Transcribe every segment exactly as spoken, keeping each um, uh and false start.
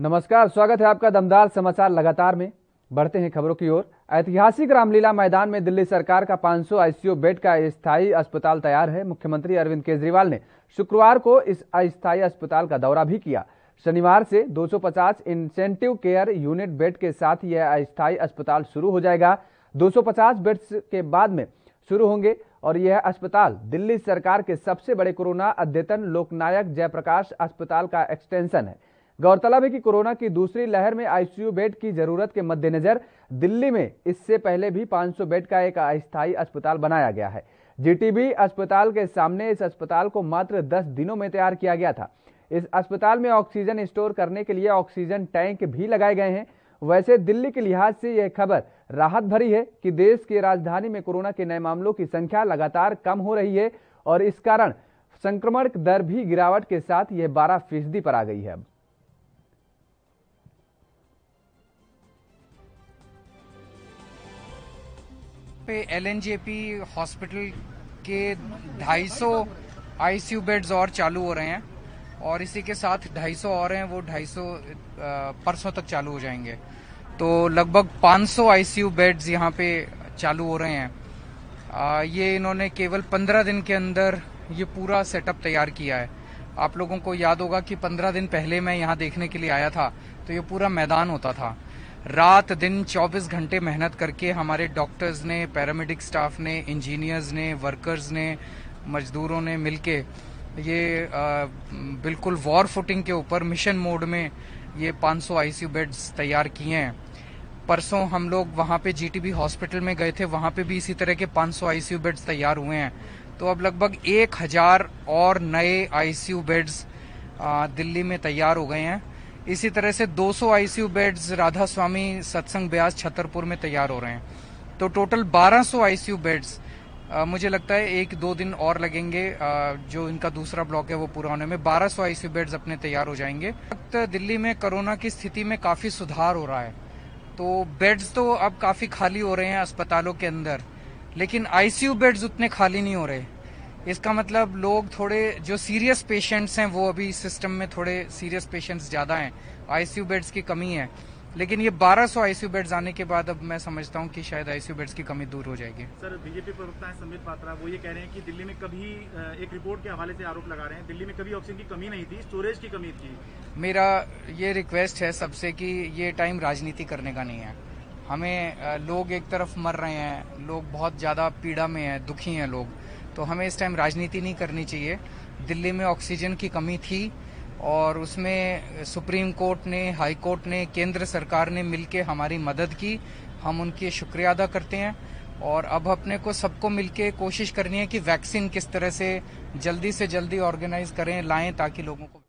नमस्कार, स्वागत है आपका दमदार समाचार लगातार में। बढ़ते हैं खबरों की ओर। ऐतिहासिक रामलीला मैदान में दिल्ली सरकार का पाँच सौ आईसीयू बेड का अस्थायी अस्पताल तैयार है। मुख्यमंत्री अरविंद केजरीवाल ने शुक्रवार को इस अस्थायी अस्पताल का दौरा भी किया। शनिवार से दो सौ पचास इंसेंटिव केयर यूनिट बेड के साथ यह अस्थायी अस्पताल शुरू हो जाएगा। दो सौ पचास बेड्स के बाद में शुरू होंगे और यह अस्पताल दिल्ली सरकार के सबसे बड़े कोरोना अद्यतन लोकनायक जयप्रकाश अस्पताल का एक्सटेंशन है। गौरतलब है कि कोरोना की दूसरी लहर में आईसीयू बेड की जरूरत के मद्देनजर दिल्ली में इससे पहले भी पाँच सौ बेड का एक अस्थायी अस्पताल बनाया गया है। जीटीबी अस्पताल के सामने इस अस्पताल को मात्र दस दिनों में तैयार किया गया था। इस अस्पताल में ऑक्सीजन स्टोर करने के लिए ऑक्सीजन टैंक भी लगाए गए हैं। वैसे दिल्ली के लिहाज से यह खबर राहत भरी है कि देश की राजधानी में कोरोना के नए मामलों की संख्या लगातार कम हो रही है और इस कारण संक्रमण दर भी गिरावट के साथ यह बारह फीसदी पर आ गई है। पे एलएनजेपी हॉस्पिटल के ढाई सौ आईसीयू बेड्स और चालू हो रहे हैं और इसी के साथ ढाई सौ और हैं, वो ढाई सौ परसों तक चालू हो जाएंगे। तो लगभग पाँच सौ आईसीयू बेड्स यहाँ पे चालू हो रहे हैं। आ, ये इन्होंने केवल पंद्रह दिन के अंदर ये पूरा सेटअप तैयार किया है। आप लोगों को याद होगा कि पंद्रह दिन पहले मैं यहाँ देखने के लिए आया था तो ये पूरा मैदान होता था। रात दिन चौबीस घंटे मेहनत करके हमारे डॉक्टर्स ने, पैरामेडिक स्टाफ ने, इंजीनियर्स ने, वर्कर्स ने, मजदूरों ने मिलके ये आ, बिल्कुल वॉर फुटिंग के ऊपर मिशन मोड में ये पाँच सौ आईसीयू बेड्स तैयार किए हैं। परसों हम लोग वहाँ पे जीटीबी हॉस्पिटल में गए थे, वहाँ पे भी इसी तरह के पाँच सौ आईसीयू बेड्स तैयार हुए हैं। तो अब लगभग एक हज़ार और नए आईसीयू बेड्स दिल्ली में तैयार हो गए हैं। इसी तरह से दो सौ आईसीयू बेड्स राधा स्वामी सत्संग ब्यास छतरपुर में तैयार हो रहे हैं। तो टोटल बारह सौ आईसीयू बेड्स मुझे लगता है एक दो दिन और लगेंगे। आ, जो इनका दूसरा ब्लॉक है वो पूरा होने में बारह सौ आईसीयू बेड्स अपने तैयार हो जाएंगे। वक्त दिल्ली में कोरोना की स्थिति में काफ़ी सुधार हो रहा है, तो बेड्स तो अब काफ़ी खाली हो रहे हैं अस्पतालों के अंदर, लेकिन आईसीयू बेड्स उतने खाली नहीं हो रहे। इसका मतलब लोग थोड़े, जो सीरियस पेशेंट्स हैं वो अभी सिस्टम में थोड़े सीरियस पेशेंट्स ज़्यादा हैं, आईसीयू बेड्स की कमी है। लेकिन ये बारह सौ आईसीयू बेड्स आने के बाद अब मैं समझता हूँ कि शायद आईसीयू बेड्स की कमी दूर हो जाएगी। सर, बीजेपी प्रवक्ता समित पात्रा वो ये कह रहे हैं कि दिल्ली में कभी, एक रिपोर्ट के हवाले से आरोप लगा रहे हैं, दिल्ली में कभी ऑक्सीजन की कमी नहीं थी, स्टोरेज की कमी थी। मेरा ये रिक्वेस्ट है सबसे कि ये टाइम राजनीति करने का नहीं है। हमें लोग एक तरफ मर रहे हैं, लोग बहुत ज़्यादा पीड़ा में हैं, दुखी हैं लोग, तो हमें इस टाइम राजनीति नहीं करनी चाहिए। दिल्ली में ऑक्सीजन की कमी थी और उसमें सुप्रीम कोर्ट ने, हाई कोर्ट ने, केंद्र सरकार ने मिलके हमारी मदद की। हम उनके शुक्रिया अदा करते हैं और अब अपने को सबको मिलके कोशिश करनी है कि वैक्सीन किस तरह से जल्दी से जल्दी ऑर्गेनाइज करें, लाएं ताकि लोगों को।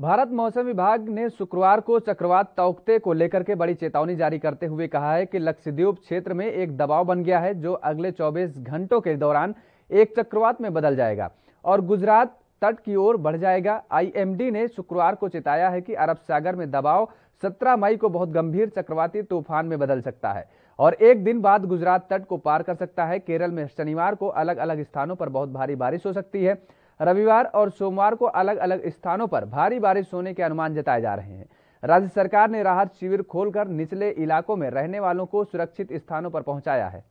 भारत मौसम विभाग ने शुक्रवार को चक्रवात तौकते को लेकर के बड़ी चेतावनी जारी करते हुए कहा है कि लक्षद्वीप क्षेत्र में एक दबाव बन गया है जो अगले चौबीस घंटों के दौरान एक चक्रवात में बदल जाएगा और गुजरात तट की ओर बढ़ जाएगा। आईएमडी ने शुक्रवार को चेताया है कि अरब सागर में दबाव सत्रह मई को बहुत गंभीर चक्रवाती तूफान में बदल सकता है और एक दिन बाद गुजरात तट को पार कर सकता है। केरल में शनिवार को अलग अलग स्थानों पर बहुत भारी बारिश हो सकती है। रविवार और सोमवार को अलग अलग स्थानों पर भारी बारिश होने के अनुमान जताए जा रहे हैं। राज्य सरकार ने राहत शिविर खोलकर निचले इलाकों में रहने वालों को सुरक्षित स्थानों पर पहुंचाया है।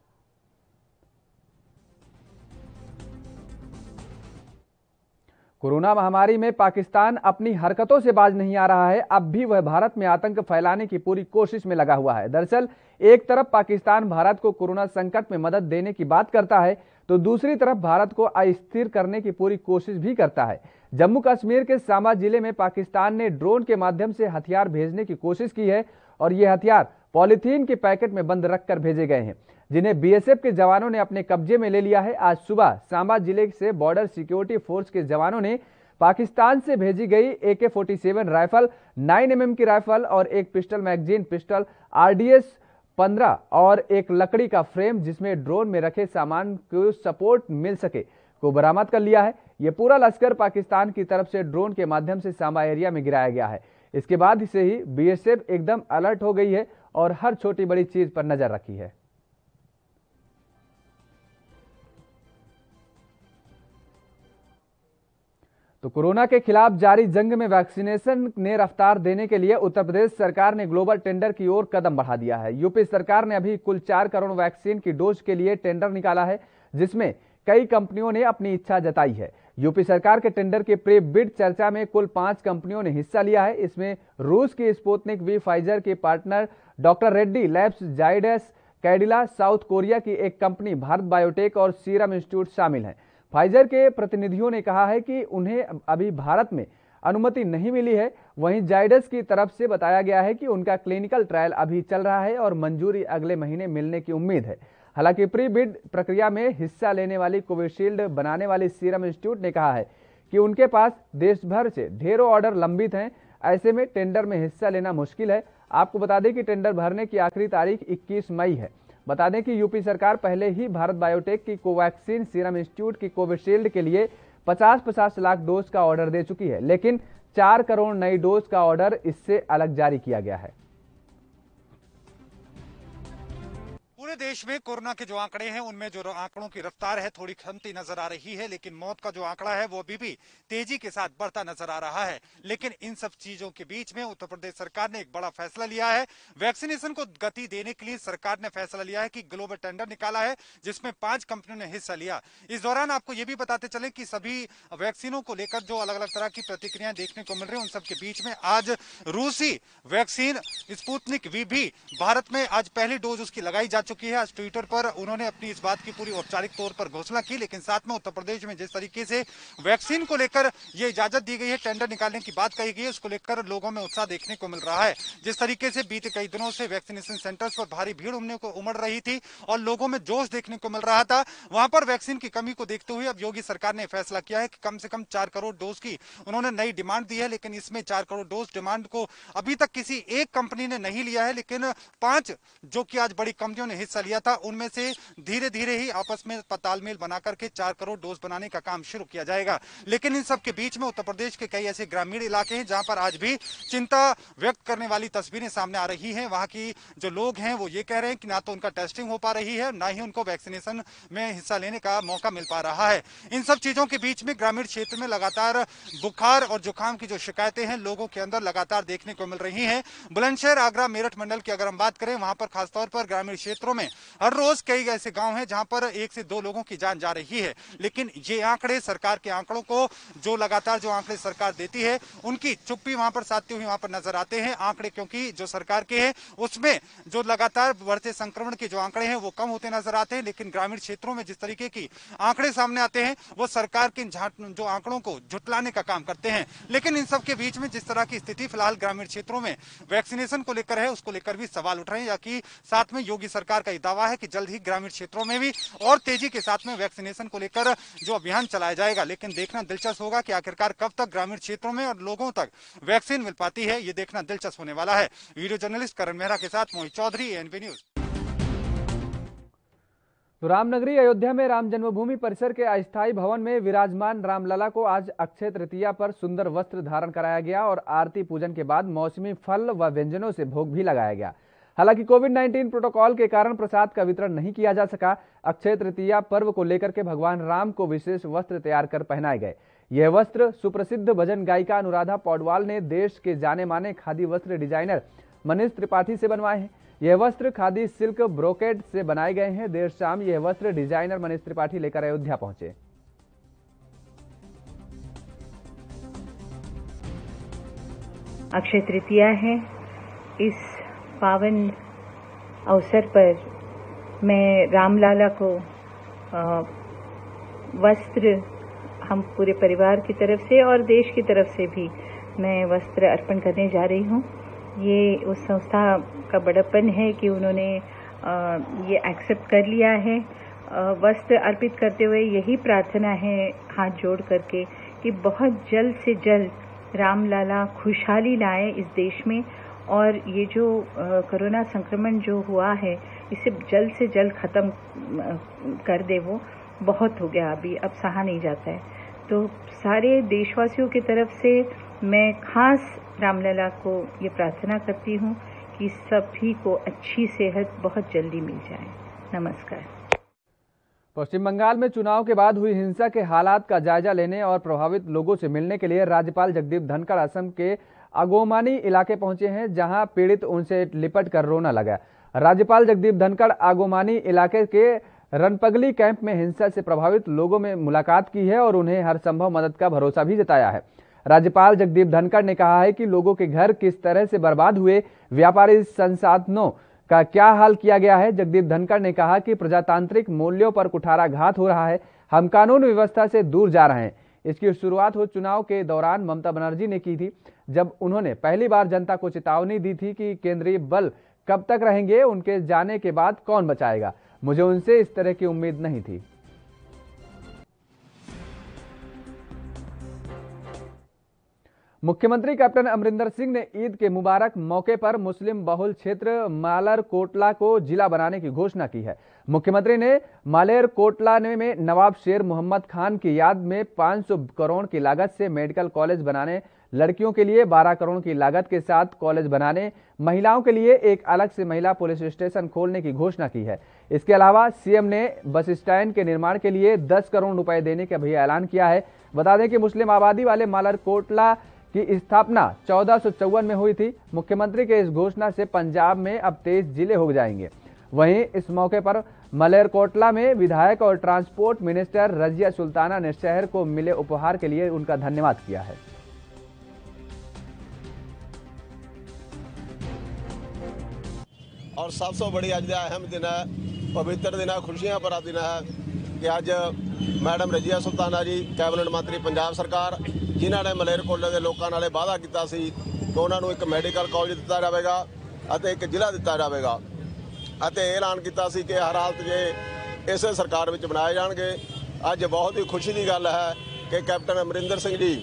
कोरोना महामारी में पाकिस्तान अपनी हरकतों से बाज नहीं आ रहा है। अब भी वह भारत में आतंक फैलाने की पूरी कोशिश में लगा हुआ है। दरअसल एक तरफ पाकिस्तान भारत को कोरोना संकट में मदद देने की बात करता है तो दूसरी तरफ भारत को अस्थिर करने की पूरी कोशिश भी करता है। जम्मू कश्मीर के सांबा जिले में पाकिस्तान ने ड्रोन के माध्यम से हथियार भेजने की कोशिश की है और ये हथियार पॉलीथीन के पैकेट में बंद रखकर भेजे गए हैं, जिन्हें बीएसएफ के जवानों ने अपने कब्जे में ले लिया है। आज सुबह सांबा जिले से बॉर्डर सिक्योरिटी फोर्स के जवानों ने पाकिस्तान से भेजी गई ए के सैंतालीस राइफल, नौ एम एम की राइफल और एक pistol magazine, pistol R D S पंद्रह और एक लकड़ी का फ्रेम जिसमें ड्रोन में रखे सामान को सपोर्ट मिल सके, को बरामद कर लिया है। ये पूरा लश्कर पाकिस्तान की तरफ से ड्रोन के माध्यम से सांबा एरिया में गिराया गया है। इसके बाद से ही बीएसएफ एकदम अलर्ट हो गई है और हर छोटी बड़ी चीज पर नजर रखी है। तो कोरोना के खिलाफ जारी जंग में वैक्सीनेशन ने रफ्तार देने के लिए उत्तर प्रदेश सरकार ने ग्लोबल टेंडर की ओर कदम बढ़ा दिया है। यूपी सरकार ने अभी कुल चार करोड़ वैक्सीन की डोज के लिए टेंडर निकाला है, जिसमें कई कंपनियों ने अपनी इच्छा जताई है। यूपी सरकार के टेंडर के प्री बिड चर्चा में कुल पांच कंपनियों ने हिस्सा लिया है। इसमें रूस की स्पूतनिक वी, फाइजर के partner doctor Reddy labs, Zydus Cadila, South Korea की एक कंपनी भारत बायोटेक और सीरम इंस्टीट्यूट शामिल हैं। फाइजर के प्रतिनिधियों ने कहा है कि उन्हें अभी भारत में अनुमति नहीं मिली है। वहीं जाइडस की तरफ से बताया गया है कि उनका क्लिनिकल ट्रायल अभी चल रहा है और मंजूरी अगले महीने मिलने की उम्मीद है। हालांकि प्री बिड प्रक्रिया में हिस्सा लेने वाली कोविशील्ड बनाने वाली सीरम इंस्टीट्यूट ने कहा है कि उनके पास देश भर से ढेरों ऑर्डर लंबित हैं, ऐसे में टेंडर में हिस्सा लेना मुश्किल है। आपको बता दें कि टेंडर भरने की आखिरी तारीख इक्कीस मई है। बता दें कि यूपी सरकार पहले ही भारत बायोटेक की कोवैक्सीन, सीरम इंस्टीट्यूट की कोविशील्ड के लिए पचास पचास लाख डोज का ऑर्डर दे चुकी है, लेकिन चार करोड़ नई डोज का ऑर्डर इससे अलग जारी किया गया है। पूरे देश में कोरोना के जो आंकड़े हैं उनमें जो आंकड़ों की रफ्तार है थोड़ी खमती नजर आ रही है, लेकिन मौत का जो आंकड़ा है वो अभी भी तेजी के साथ बढ़ता नजर आ रहा है। लेकिन इन सब चीजों के बीच में उत्तर प्रदेश सरकार ने एक बड़ा फैसला लिया है। वैक्सीनेशन को गति देने के लिए सरकार ने फैसला लिया है कि ग्लोबल टेंडर निकाला है, जिसमें पांच कंपनियों ने हिस्सा लिया। इस दौरान आपको ये भी बताते चले कि सभी वैक्सीनों को लेकर जो अलग अलग तरह की प्रतिक्रियाएं देखने को मिल रही है, उन सबके बीच में आज रूसी वैक्सीन स्पूतनिक वी भी भारत में आज पहली डोज उसकी लगाई जा चुकी है। आज ट्विटर पर उन्होंने अपनी इस बात की पूरी औपचारिक तौर पर घोषणा की, लेकिन साथ में उत्तर प्रदेश में जिस तरीके से वैक्सीन को लेकर यह इजाजत दी गई है, टेंडर निकालने की बात कही गई है, उसको लेकर लोगों में उत्साह देखने को मिल रहा है। जिस तरीके से बीते कई दिनों से वैक्सीनेशन सेंटर्स पर भारी भीड़ उमड़ने को उमड़ रही थी और लोगों में जोश देखने को मिल रहा था, वहां पर वैक्सीन की कमी को देखते हुए अब योगी सरकार ने फैसला किया है कि कम से कम चार करोड़ डोज की उन्होंने नई डिमांड दी है। लेकिन इसमें चार करोड़ डोज डिमांड को अभी तक किसी एक कंपनी ने नहीं लिया है, लेकिन पांच जो कि आज बड़ी कंपनियों ने हिस्सा लिया था उनमें से धीरे धीरे ही आपस में तालमेल बनाकर के चार करोड़ डोज बनाने का काम शुरू किया जाएगा। लेकिन इन सब के बीच में उत्तर प्रदेश के कई ऐसे ग्रामीण इलाके हैं जहां पर आज भी चिंता व्यक्त करने वाली तस्वीरें सामने आ रही हैं। वहां की जो लोग हैं वो ये कह रहे हैं कि ना तो उनका टेस्टिंग हो पा रही है, ना ही उनको वैक्सीनेशन में हिस्सा लेने का मौका मिल पा रहा है। इन सब चीजों के बीच में ग्रामीण क्षेत्र में लगातार बुखार और जुकाम की जो शिकायतें हैं लोगों के अंदर लगातार देखने को मिल रही है। बुलंदशहर, आगरा, मेरठ मंडल की अगर हम बात करें, वहां पर खासतौर पर ग्रामीण क्षेत्रों में हर रोज कई ऐसे गांव हैं जहां पर एक से दो लोगों की जान जा रही है। लेकिन ये आंकड़े सरकार के आंकड़ों को जो लगातार जो आंकड़े सरकार देती है उनकी चुप्पी वहां पर साधते हुए वहां पर नजर आते हैं। आंकड़े क्योंकि जो सरकार के हैं उसमें जो लगातार बढ़ते संक्रमण के जो आंकड़े हैं वो कम होते नजर आते हैं, लेकिन ग्रामीण क्षेत्रों में जिस तरीके की आंकड़े सामने आते हैं वो सरकार के जो आंकड़ों को झुटलाने का काम करते हैं। लेकिन इन सबके बीच में जिस तरह की स्थिति फिलहाल ग्रामीण क्षेत्रों में वैक्सीनेशन को लेकर है, उसको लेकर भी सवाल उठ रहे हैं, या कि साथ में योगी सरकार का दावा है कि जल्द ही ग्रामीण क्षेत्रों में भी और तेजी के साथ में वैक्सीनेशन को लेकर जो अभियान चलाया जाएगा। लेकिन देखना दिलचस्प होगा कि आखिरकार कब तक ग्रामीण क्षेत्रों में और लोगों तक वैक्सीन मिल पाती है, ये देखना दिलचस्प होने वाला है। वीडियो जर्नलिस्ट करण मेहरा के साथ मोहित चौधरी, एएनपी न्यूज। तो रामनगरी अयोध्या में राम जन्मभूमि परिसर के अस्थायी भवन में विराजमान रामलला को आज अक्षय तृतीया पर सुंदर वस्त्र धारण कराया गया और आरती पूजन के बाद मौसमी फल व व्यंजनों से भोग भी लगाया गया। हालांकि कोविड उन्नीस प्रोटोकॉल के कारण प्रसाद का वितरण नहीं किया जा सका। अक्षय तृतीया पर्व को लेकर के भगवान राम को विशेष वस्त्र तैयार कर पहनाए गए। यह वस्त्र सुप्रसिद्ध भजन गायिका अनुराधा पौडवाल ने देश के जाने माने खादी वस्त्र डिजाइनर मनीष त्रिपाठी से बनवाए हैं। यह वस्त्र खादी सिल्क ब्रोकेट से बनाए गए हैं। देर शाम यह वस्त्र डिजाइनर मनीष त्रिपाठी लेकर अयोध्या पहुंचे। अक्षय तृतीया है, इस पावन अवसर पर मैं रामलाला को वस्त्र हम पूरे परिवार की तरफ से और देश की तरफ से भी मैं वस्त्र अर्पण करने जा रही हूँ। ये उस संस्था का बड़प्पन है कि उन्होंने ये एक्सेप्ट कर लिया है। वस्त्र अर्पित करते हुए यही प्रार्थना है हाथ जोड़ करके कि बहुत जल्द से जल्द रामलाला खुशहाली लाए इस देश में और ये जो कोरोना संक्रमण जो हुआ है इसे जल्द से जल्द ख़त्म कर दे। वो बहुत हो गया, अभी अब सहा नहीं जाता है। तो सारे देशवासियों की तरफ से मैं खास रामलला को ये प्रार्थना करती हूँ कि सभी को अच्छी सेहत बहुत जल्दी मिल जाए। नमस्कार। पश्चिम बंगाल में चुनाव के बाद हुई हिंसा के हालात का जायजा लेने और प्रभावित लोगों से मिलने के लिए राज्यपाल जगदीप धनखड़ असम के अगोमानी इलाके पहुंचे हैं, जहां पीड़ित उनसे लिपट कर रोना लगा। राज्यपाल जगदीप धनखड़ अगोमानी इलाके के रनपगली कैंप में हिंसा से प्रभावित लोगों में मुलाकात की है और उन्हें हर संभव मदद का भरोसा भी जताया है। राज्यपाल जगदीप धनखड़ ने कहा है कि लोगों के घर किस तरह से बर्बाद हुए, व्यापारिक संसाधनों का क्या हाल किया गया है। जगदीप धनखड़ ने कहा कि प्रजातांत्रिक मूल्यों पर कुठाराघात हो रहा है, हम कानून व्यवस्था से दूर जा रहे हैं। इसकी शुरुआत हो चुनाव के दौरान ममता बनर्जी ने की थी, जब उन्होंने पहली बार जनता को चेतावनी दी थी कि केंद्रीय बल कब तक रहेंगे, उनके जाने के बाद कौन बचाएगा। मुझे उनसे इस तरह की उम्मीद नहीं थी। मुख्यमंत्री कैप्टन अमरिंदर सिंह ने ईद के मुबारक मौके पर मुस्लिम बहुल क्षेत्र मालेरकोटला को जिला बनाने की घोषणा की है। मुख्यमंत्री ने मालेरकोटला में नवाब शेर मोहम्मद खान की याद में पाँच सौ करोड़ की लागत से मेडिकल कॉलेज बनाने, लड़कियों के लिए बारह करोड़ की लागत के साथ कॉलेज बनाने, महिलाओं के लिए एक अलग से महिला पुलिस स्टेशन खोलने की घोषणा की है। इसके अलावा सीएम ने बस स्टैंड के निर्माण के लिए दस करोड़ रुपए देने का भी ऐलान किया है। बता दें कि मुस्लिम आबादी वाले मालेरकोटला की स्थापना चौदह सौ चौवन में हुई थी। मुख्यमंत्री के इस घोषणा से पंजाब में अब तेईस जिले हो जाएंगे। वहीं इस मौके पर मालेरकोटला में विधायक और ट्रांसपोर्ट मिनिस्टर रजिया सुल्ताना ने शहर को मिले उपहार के लिए उनका धन्यवाद किया है। और सबसे बड़ी आज अहम दिन है, पवित्र दिन है, खुशियां भरा दिन है कि आज मैडम रजिया सुल्ताना जी कैबिनेट मंत्री पंजाब सरकार, जिन्हों ने मालेरकोटला के लोगों ने वादा किया कि उन्होंने एक मैडिकल कॉलेज दिता जाएगा, एक जिला दिता जाएगा। ऐलान किया कि हर हालत ये इस सरकार में बनाए जाएंगे। अज बहुत ही खुशी की गल है कि कैप्टन अमरिंदर सिंह जी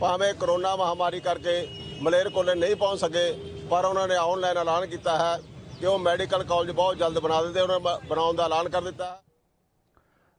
भावें कोरोना महामारी करके मालेरकोटला नहीं पहुँच सके, पर उन्होंने ऑनलाइन ऐलान किया है कि वो मैडिकल कॉलेज बहुत जल्द बना देते, उन्होंने बनाने का ऐलान कर दिता है।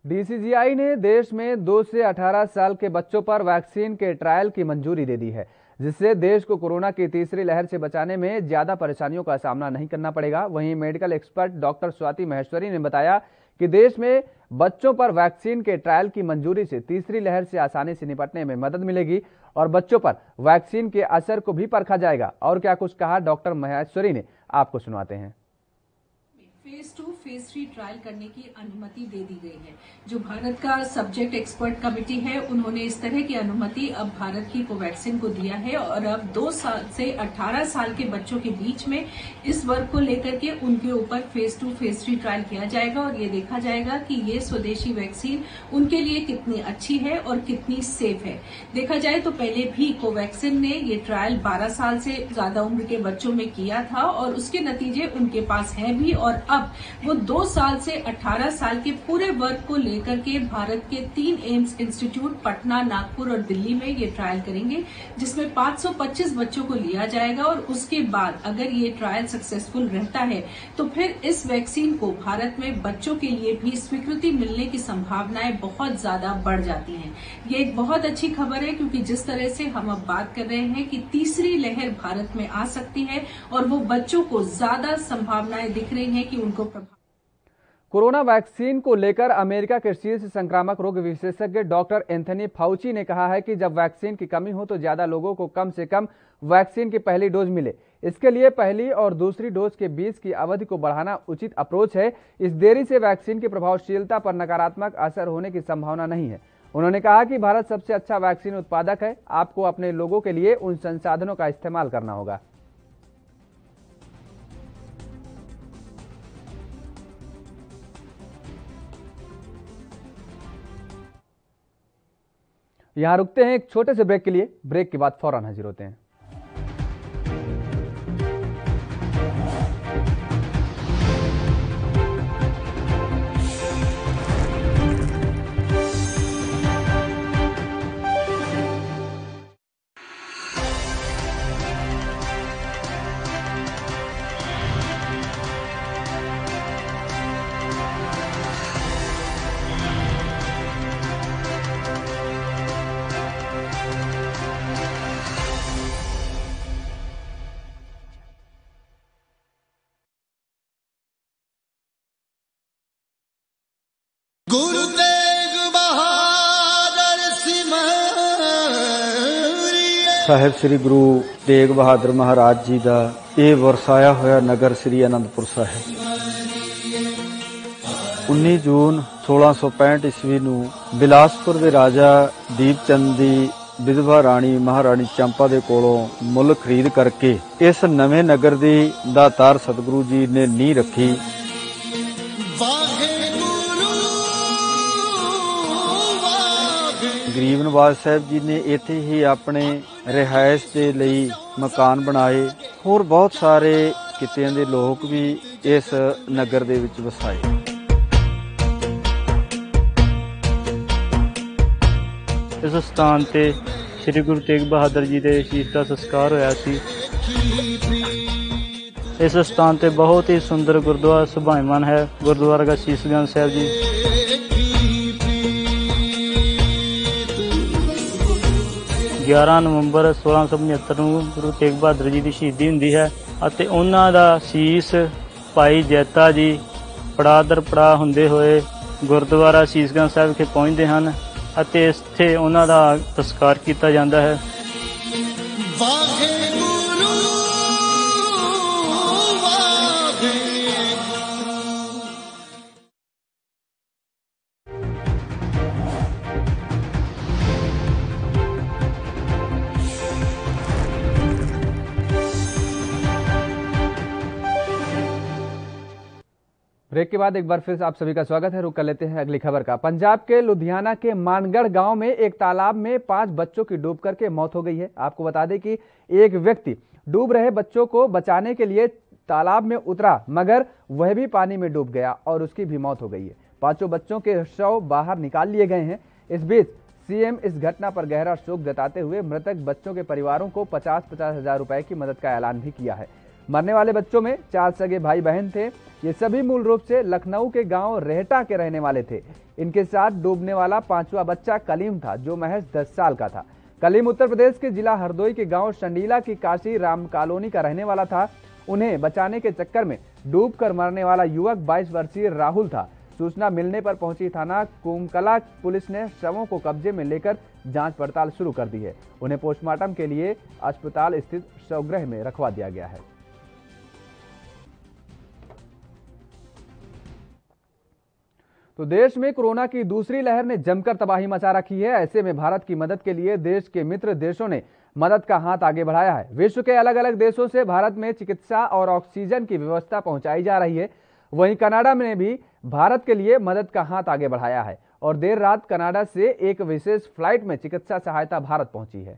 डीसीजीआई ने देश में दो से अठारह साल के बच्चों पर वैक्सीन के ट्रायल की मंजूरी दे दी है, जिससे देश को कोरोना की तीसरी लहर से बचाने में ज़्यादा परेशानियों का सामना नहीं करना पड़ेगा। वहीं medical expert doctor Swati Maheshwari ने बताया कि देश में बच्चों पर वैक्सीन के ट्रायल की मंजूरी से तीसरी लहर से आसानी से निपटने में मदद मिलेगी और बच्चों पर वैक्सीन के असर को भी परखा जाएगा। और क्या कुछ कहा डॉक्टर महेश्वरी ने, आपको सुनवाते हैं। Phase two phase three trial करने की अनुमति दे दी गई है। जो भारत का सब्जेक्ट एक्सपर्ट कमेटी है, उन्होंने इस तरह की अनुमति अब भारत की कोवैक्सीन को दिया है और अब दो साल से अठारह साल के बच्चों के बीच में इस वर्ग को लेकर के उनके ऊपर phase two phase three trial किया जाएगा और ये देखा जाएगा कि ये स्वदेशी वैक्सीन उनके लिए कितनी अच्छी है और कितनी सेफ है। देखा जाए तो पहले भी कोवैक्सीन ने ये ट्रायल बारह साल से ज्यादा उम्र के बच्चों में किया था और उसके नतीजे उनके पास हैं भी, और अब वो दो साल से अठारह साल के पूरे वर्ग को लेकर के भारत के तीन एम्स इंस्टीट्यूट पटना, नागपुर और दिल्ली में ये ट्रायल करेंगे, जिसमें पाँच सौ पच्चीस बच्चों को लिया जाएगा और उसके बाद अगर ये ट्रायल सक्सेसफुल रहता है तो फिर इस वैक्सीन को भारत में बच्चों के लिए भी स्वीकृति मिलने की संभावनाएं बहुत ज्यादा बढ़ जाती हैं। ये एक बहुत अच्छी खबर है, क्योंकि जिस तरह से हम अब बात कर रहे हैं कि तीसरी लहर भारत में आ सकती है और वो बच्चों को ज्यादा संभावनाएं दिख रही है कि उनको प्रभाव। कोरोना वैक्सीन को लेकर अमेरिका के शीर्ष संक्रामक रोग विशेषज्ञ डॉक्टर एंथनी फाउची ने कहा है कि जब वैक्सीन की कमी हो तो ज्यादा लोगों को कम से कम वैक्सीन की पहली डोज मिले। इसके लिए पहली और दूसरी डोज के बीच की अवधि को बढ़ाना उचित अप्रोच है। इस देरी से वैक्सीन की प्रभावशीलता पर नकारात्मक असर होने की संभावना नहीं है। उन्होंने कहा कि भारत सबसे अच्छा वैक्सीन उत्पादक है, आपको अपने लोगों के लिए उन संसाधनों का इस्तेमाल करना होगा। यहां रुकते हैं एक छोटे से ब्रेक के लिए, ब्रेक के बाद फौरन हाजिर होते हैं। गुरु तेग बहादुर सिमरिए साहिब श्री गुरु तेग बहादुर महाराज जी का यह वरसाया होया नगर श्री आनंदपुर साहिब उन्नीस जून सोलह सौ पैंसठ ईस्वी नू बिलासपुर के राजा दीप चंद की विधवा राणी महाराणी चंपा दे कोलों मुल खरीद करके इस नवे नगर की दातार सतगुरु जी ने नींह रखी। गरीब नवाज साहब जी ने इत्थे ही अपने रिहायश के लिए मकान बनाए। होर बहुत सारे कितियां दे लोग भी इस नगर दे विच वसाए। इस स्थान ते श्री गुरु तेग बहादुर जी दे शीश दा संस्कार होया सी। इस स्थान ते बहुत ही सुंदर गुरुद्वारा सुभाईमान है। गुरुद्वारा का शीशगंज साहब जी ग्यारह नवंबर सोलह सौ पचहत्तर ਨੂੰ ਗੁਰੂ ਤੇਗ ਬਹਾਦਰ ਜੀ ਦੀ ਸ਼ਹੀਦੀ ਹੁੰਦੀ ਹੈ ਅਤੇ ਉਹਨਾਂ ਦਾ ਸੀਸ ਭਾਈ ਜੈਤਾ ਜੀ ਪੜਾ ਦਰ ਪੜਾ ਹੁੰਦੇ ਹੋਏ ਗੁਰਦੁਆਰਾ ਸੀਸਗੰਜ ਸਾਹਿਬ ਵਿਖੇ ਪਹੁੰਚਦੇ ਹਨ ਅਤੇ ਇੱਥੇ ਉਹਨਾਂ ਦਾ ਸਤਿਕਾਰ ਕੀਤਾ ਜਾਂਦਾ ਹੈ। ब्रेक के बाद एक बार फिर आप सभी का स्वागत है। रुक कर लेते हैं अगली खबर का। पंजाब के लुधियाना के मानगढ़ गांव में एक तालाब में पांच बच्चों की डूब करके मौत हो गई है। आपको बता दें कि एक व्यक्ति डूब रहे बच्चों को बचाने के लिए तालाब में उतरा, मगर वह भी पानी में डूब गया और उसकी भी मौत हो गई है। पांचों बच्चों के शव बाहर निकाल लिए गए हैं। इस बीच सीएम इस घटना पर गहरा शोक जताते हुए मृतक बच्चों के परिवारों को पचास पचास हजार रुपए की मदद का ऐलान भी किया है। मरने वाले बच्चों में चार सगे भाई बहन थे। ये सभी मूल रूप से लखनऊ के गांव रेहटा के रहने वाले थे। इनके साथ डूबने वाला पांचवा बच्चा कलीम था, जो महज दस साल का था। कलीम उत्तर प्रदेश के जिला हरदोई के गांव शंडीला की काशी राम कॉलोनी का रहने वाला था। उन्हें बचाने के चक्कर में डूबकर मरने वाला युवक बाईस वर्षीय राहुल था। सूचना मिलने पर पहुंची थाना कुमकला पुलिस ने शवों को कब्जे में लेकर जांच पड़ताल शुरू कर दी है। उन्हें पोस्टमार्टम के लिए अस्पताल स्थित शवगृह में रखवा दिया गया है। तो देश में कोरोना की दूसरी लहर ने जमकर तबाही मचा रखी है। ऐसे में भारत की मदद के लिए देश के मित्र देशों ने मदद का हाथ आगे बढ़ाया है। विश्व के अलग अलग देशों से भारत में चिकित्सा और ऑक्सीजन की व्यवस्था पहुंचाई जा रही है। वहीं कनाडा ने भी भारत के लिए मदद का हाथ आगे बढ़ाया है और देर रात कनाडा से एक विशेष फ्लाइट में चिकित्सा सहायता भारत पहुंची है।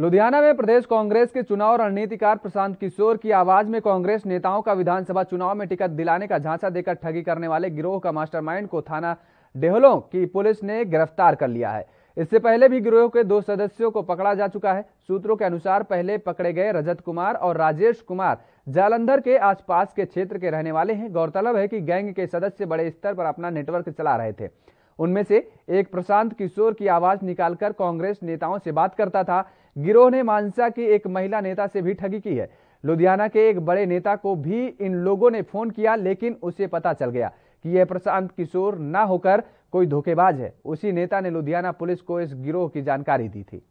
लुधियाना में प्रदेश कांग्रेस के चुनाव रणनीतिकार प्रशांत किशोर की आवाज में कांग्रेस नेताओं का विधानसभा चुनाव में टिकट दिलाने का झांसा देकर ठगी करने वाले गिरोह का मास्टरमाइंड को थाना डेहलों की पुलिस ने गिरफ्तार कर लिया है। इससे पहले भी गिरोह के दो सदस्यों को पकड़ा जा चुका है। सूत्रों के अनुसार पहले पकड़े गए रजत कुमार और राजेश कुमार जालंधर के आसपास के क्षेत्र के रहने वाले हैं। गौरतलब है कि गैंग के सदस्य बड़े स्तर पर अपना नेटवर्क चला रहे थे। उनमें से एक प्रशांत किशोर की आवाज निकालकर कांग्रेस नेताओं से बात करता था। गिरोह ने मानसा की एक महिला नेता से भी ठगी की है। लुधियाना के एक बड़े नेता को भी इन लोगों ने फोन किया, लेकिन उसे पता चल गया कि यह प्रशांत किशोर ना होकर कोई धोखेबाज है। उसी नेता ने लुधियाना पुलिस को इस गिरोह की जानकारी दी थी।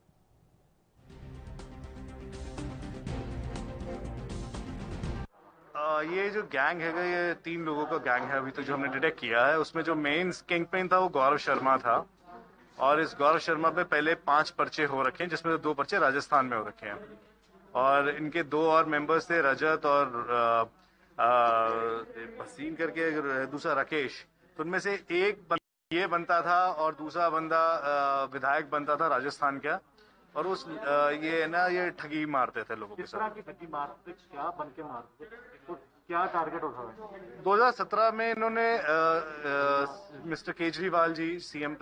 ये जो गैंग है, ये तीन लोगों का गैंग है अभी तो जो हमने डिटेक्ट किया है। उसमें जो मेन किंगपिन था वो गौरव शर्मा था और इस गौरव शर्मा पे पहले पांच पर्चे हो रखे हैं, जिसमें दो पर्चे राजस्थान में हो रखे हैं। और इनके दो और मेंबर्स थे, रजत और भसीन करके दूसरा राकेश। तो उनमें से एक ये बनता था और दूसरा बंदा विधायक बनता था राजस्थान का। और उस ये ना ये ठगी मारते थे लोगों के साथ। ठगी मारते क्या बनके मारते तो क्या टारगेट होता है? दो हज़ार सत्रह में इन्होंने मिस्टर केजरीवाल जी सीएम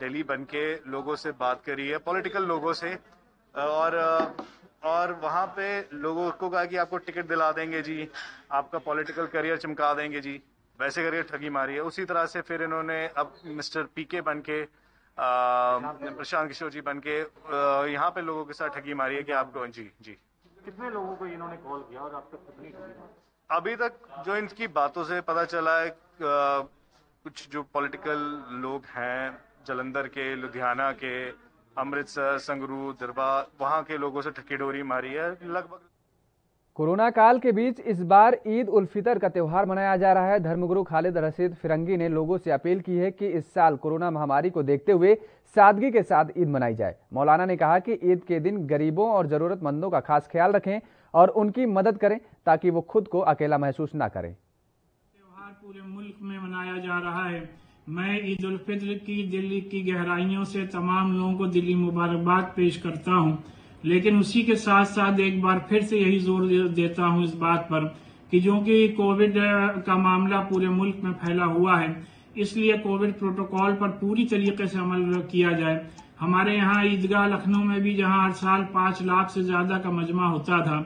दिल्ली बनके लोगों से बात करी है, पॉलिटिकल लोगों से। और और वहाँ पे लोगों को कहा कि आपको टिकट दिला देंगे जी, आपका पॉलिटिकल करियर चमका देंगे जी, वैसे करियर ठगी मारी है। उसी तरह से फिर इन्होंने अब मिस्टर पीके बनके प्रशांत किशोर जी बनके यहाँ पे लोगों के साथ ठगी मारी है कि आपको जी जी कितने लोगों को इन्होंने कॉल किया और अब तक कितनी? अभी तक जो इनकी बातों से पता चला है, कुछ जो पॉलिटिकल लोग हैं जलंधर के, लुधियाना के, अमृतसर, संगरूर, दरबार, वहां के लोगों से ठक्की डोरी मारी है लगभग। कोरोना काल के बीच इस बार ईद उल फितर का त्यौहार मनाया जा रहा है। धर्मगुरु खालिद रशीद फिरंगी ने लोगों से अपील की है कि इस साल कोरोना महामारी को देखते हुए सादगी के साथ ईद मनाई जाए। मौलाना ने कहा कि ईद के दिन गरीबों और जरूरतमंदों का खास ख्याल रखें और उनकी मदद करें ताकि वो खुद को अकेला महसूस न करें। त्यौहार पूरे मुल्क में मनाया जा रहा है। मैं ईद उल फितर की दिल की गहराइयों से तमाम लोगों को दिली मुबारकबाद पेश करता हूँ, लेकिन उसी के साथ साथ एक बार फिर से यही जोर देता हूं इस बात पर कि जो कि कोविड का मामला पूरे मुल्क में फैला हुआ है, इसलिए कोविड प्रोटोकॉल पर पूरी तरीके से अमल किया जाए। हमारे यहाँ ईदगाह लखनऊ में भी जहाँ हर साल पाँच लाख से ज़्यादा का मजमा होता था,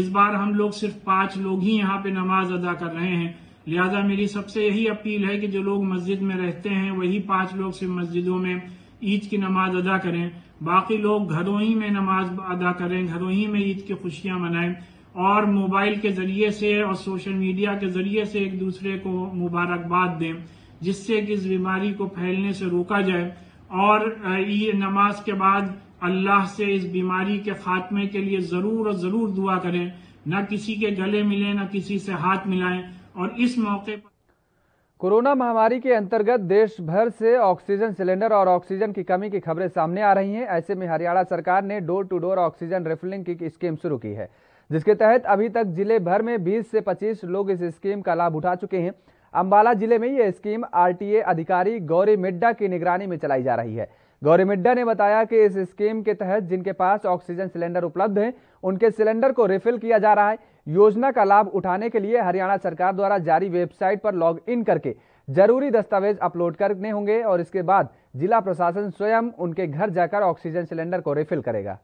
इस बार हम लोग सिर्फ पाँच लोग ही यहाँ पे नमाज अदा कर रहे हैं। लिहाजा मेरी सबसे यही अपील है कि जो लोग मस्जिद में रहते हैं वही पाँच लोग सिर्फ मस्जिदों में ईद की नमाज अदा करें, बाकी लोग घरों ही में नमाज अदा करें, घरों ही में ईद की खुशियां मनाएं और मोबाइल के जरिए से और सोशल मीडिया के जरिए से एक दूसरे को मुबारकबाद दें, जिससे कि इस बीमारी को फैलने से रोका जाए और ये नमाज के बाद अल्लाह से इस बीमारी के खात्मे के लिए ज़रूर और ज़रूर दुआ करें। न किसी के गले मिलें, न किसी से हाथ मिलाएं और इस मौके पर कोरोना महामारी के अंतर्गत देश भर से ऑक्सीजन सिलेंडर और ऑक्सीजन की कमी की खबरें सामने आ रही हैं। ऐसे में हरियाणा सरकार ने door to door oxygen refilling की स्कीम शुरू की है, जिसके तहत अभी तक जिले भर में बीस से पच्चीस लोग इस स्कीम का लाभ उठा चुके हैं। अम्बाला जिले में यह स्कीम आरटीए अधिकारी गौरी मिड्डा की निगरानी में चलाई जा रही है। गौरी मिड्डा ने बताया कि इस स्कीम के तहत जिनके पास ऑक्सीजन सिलेंडर उपलब्ध हैं उनके सिलेंडर को रिफिल किया जा रहा है। योजना का लाभ उठाने के लिए हरियाणा सरकार द्वारा जारी वेबसाइट पर लॉग इन करके जरूरी दस्तावेज अपलोड करने होंगे और इसके बाद जिला प्रशासन स्वयं उनके घर जाकर ऑक्सीजन सिलेंडर को रिफिल करेगा।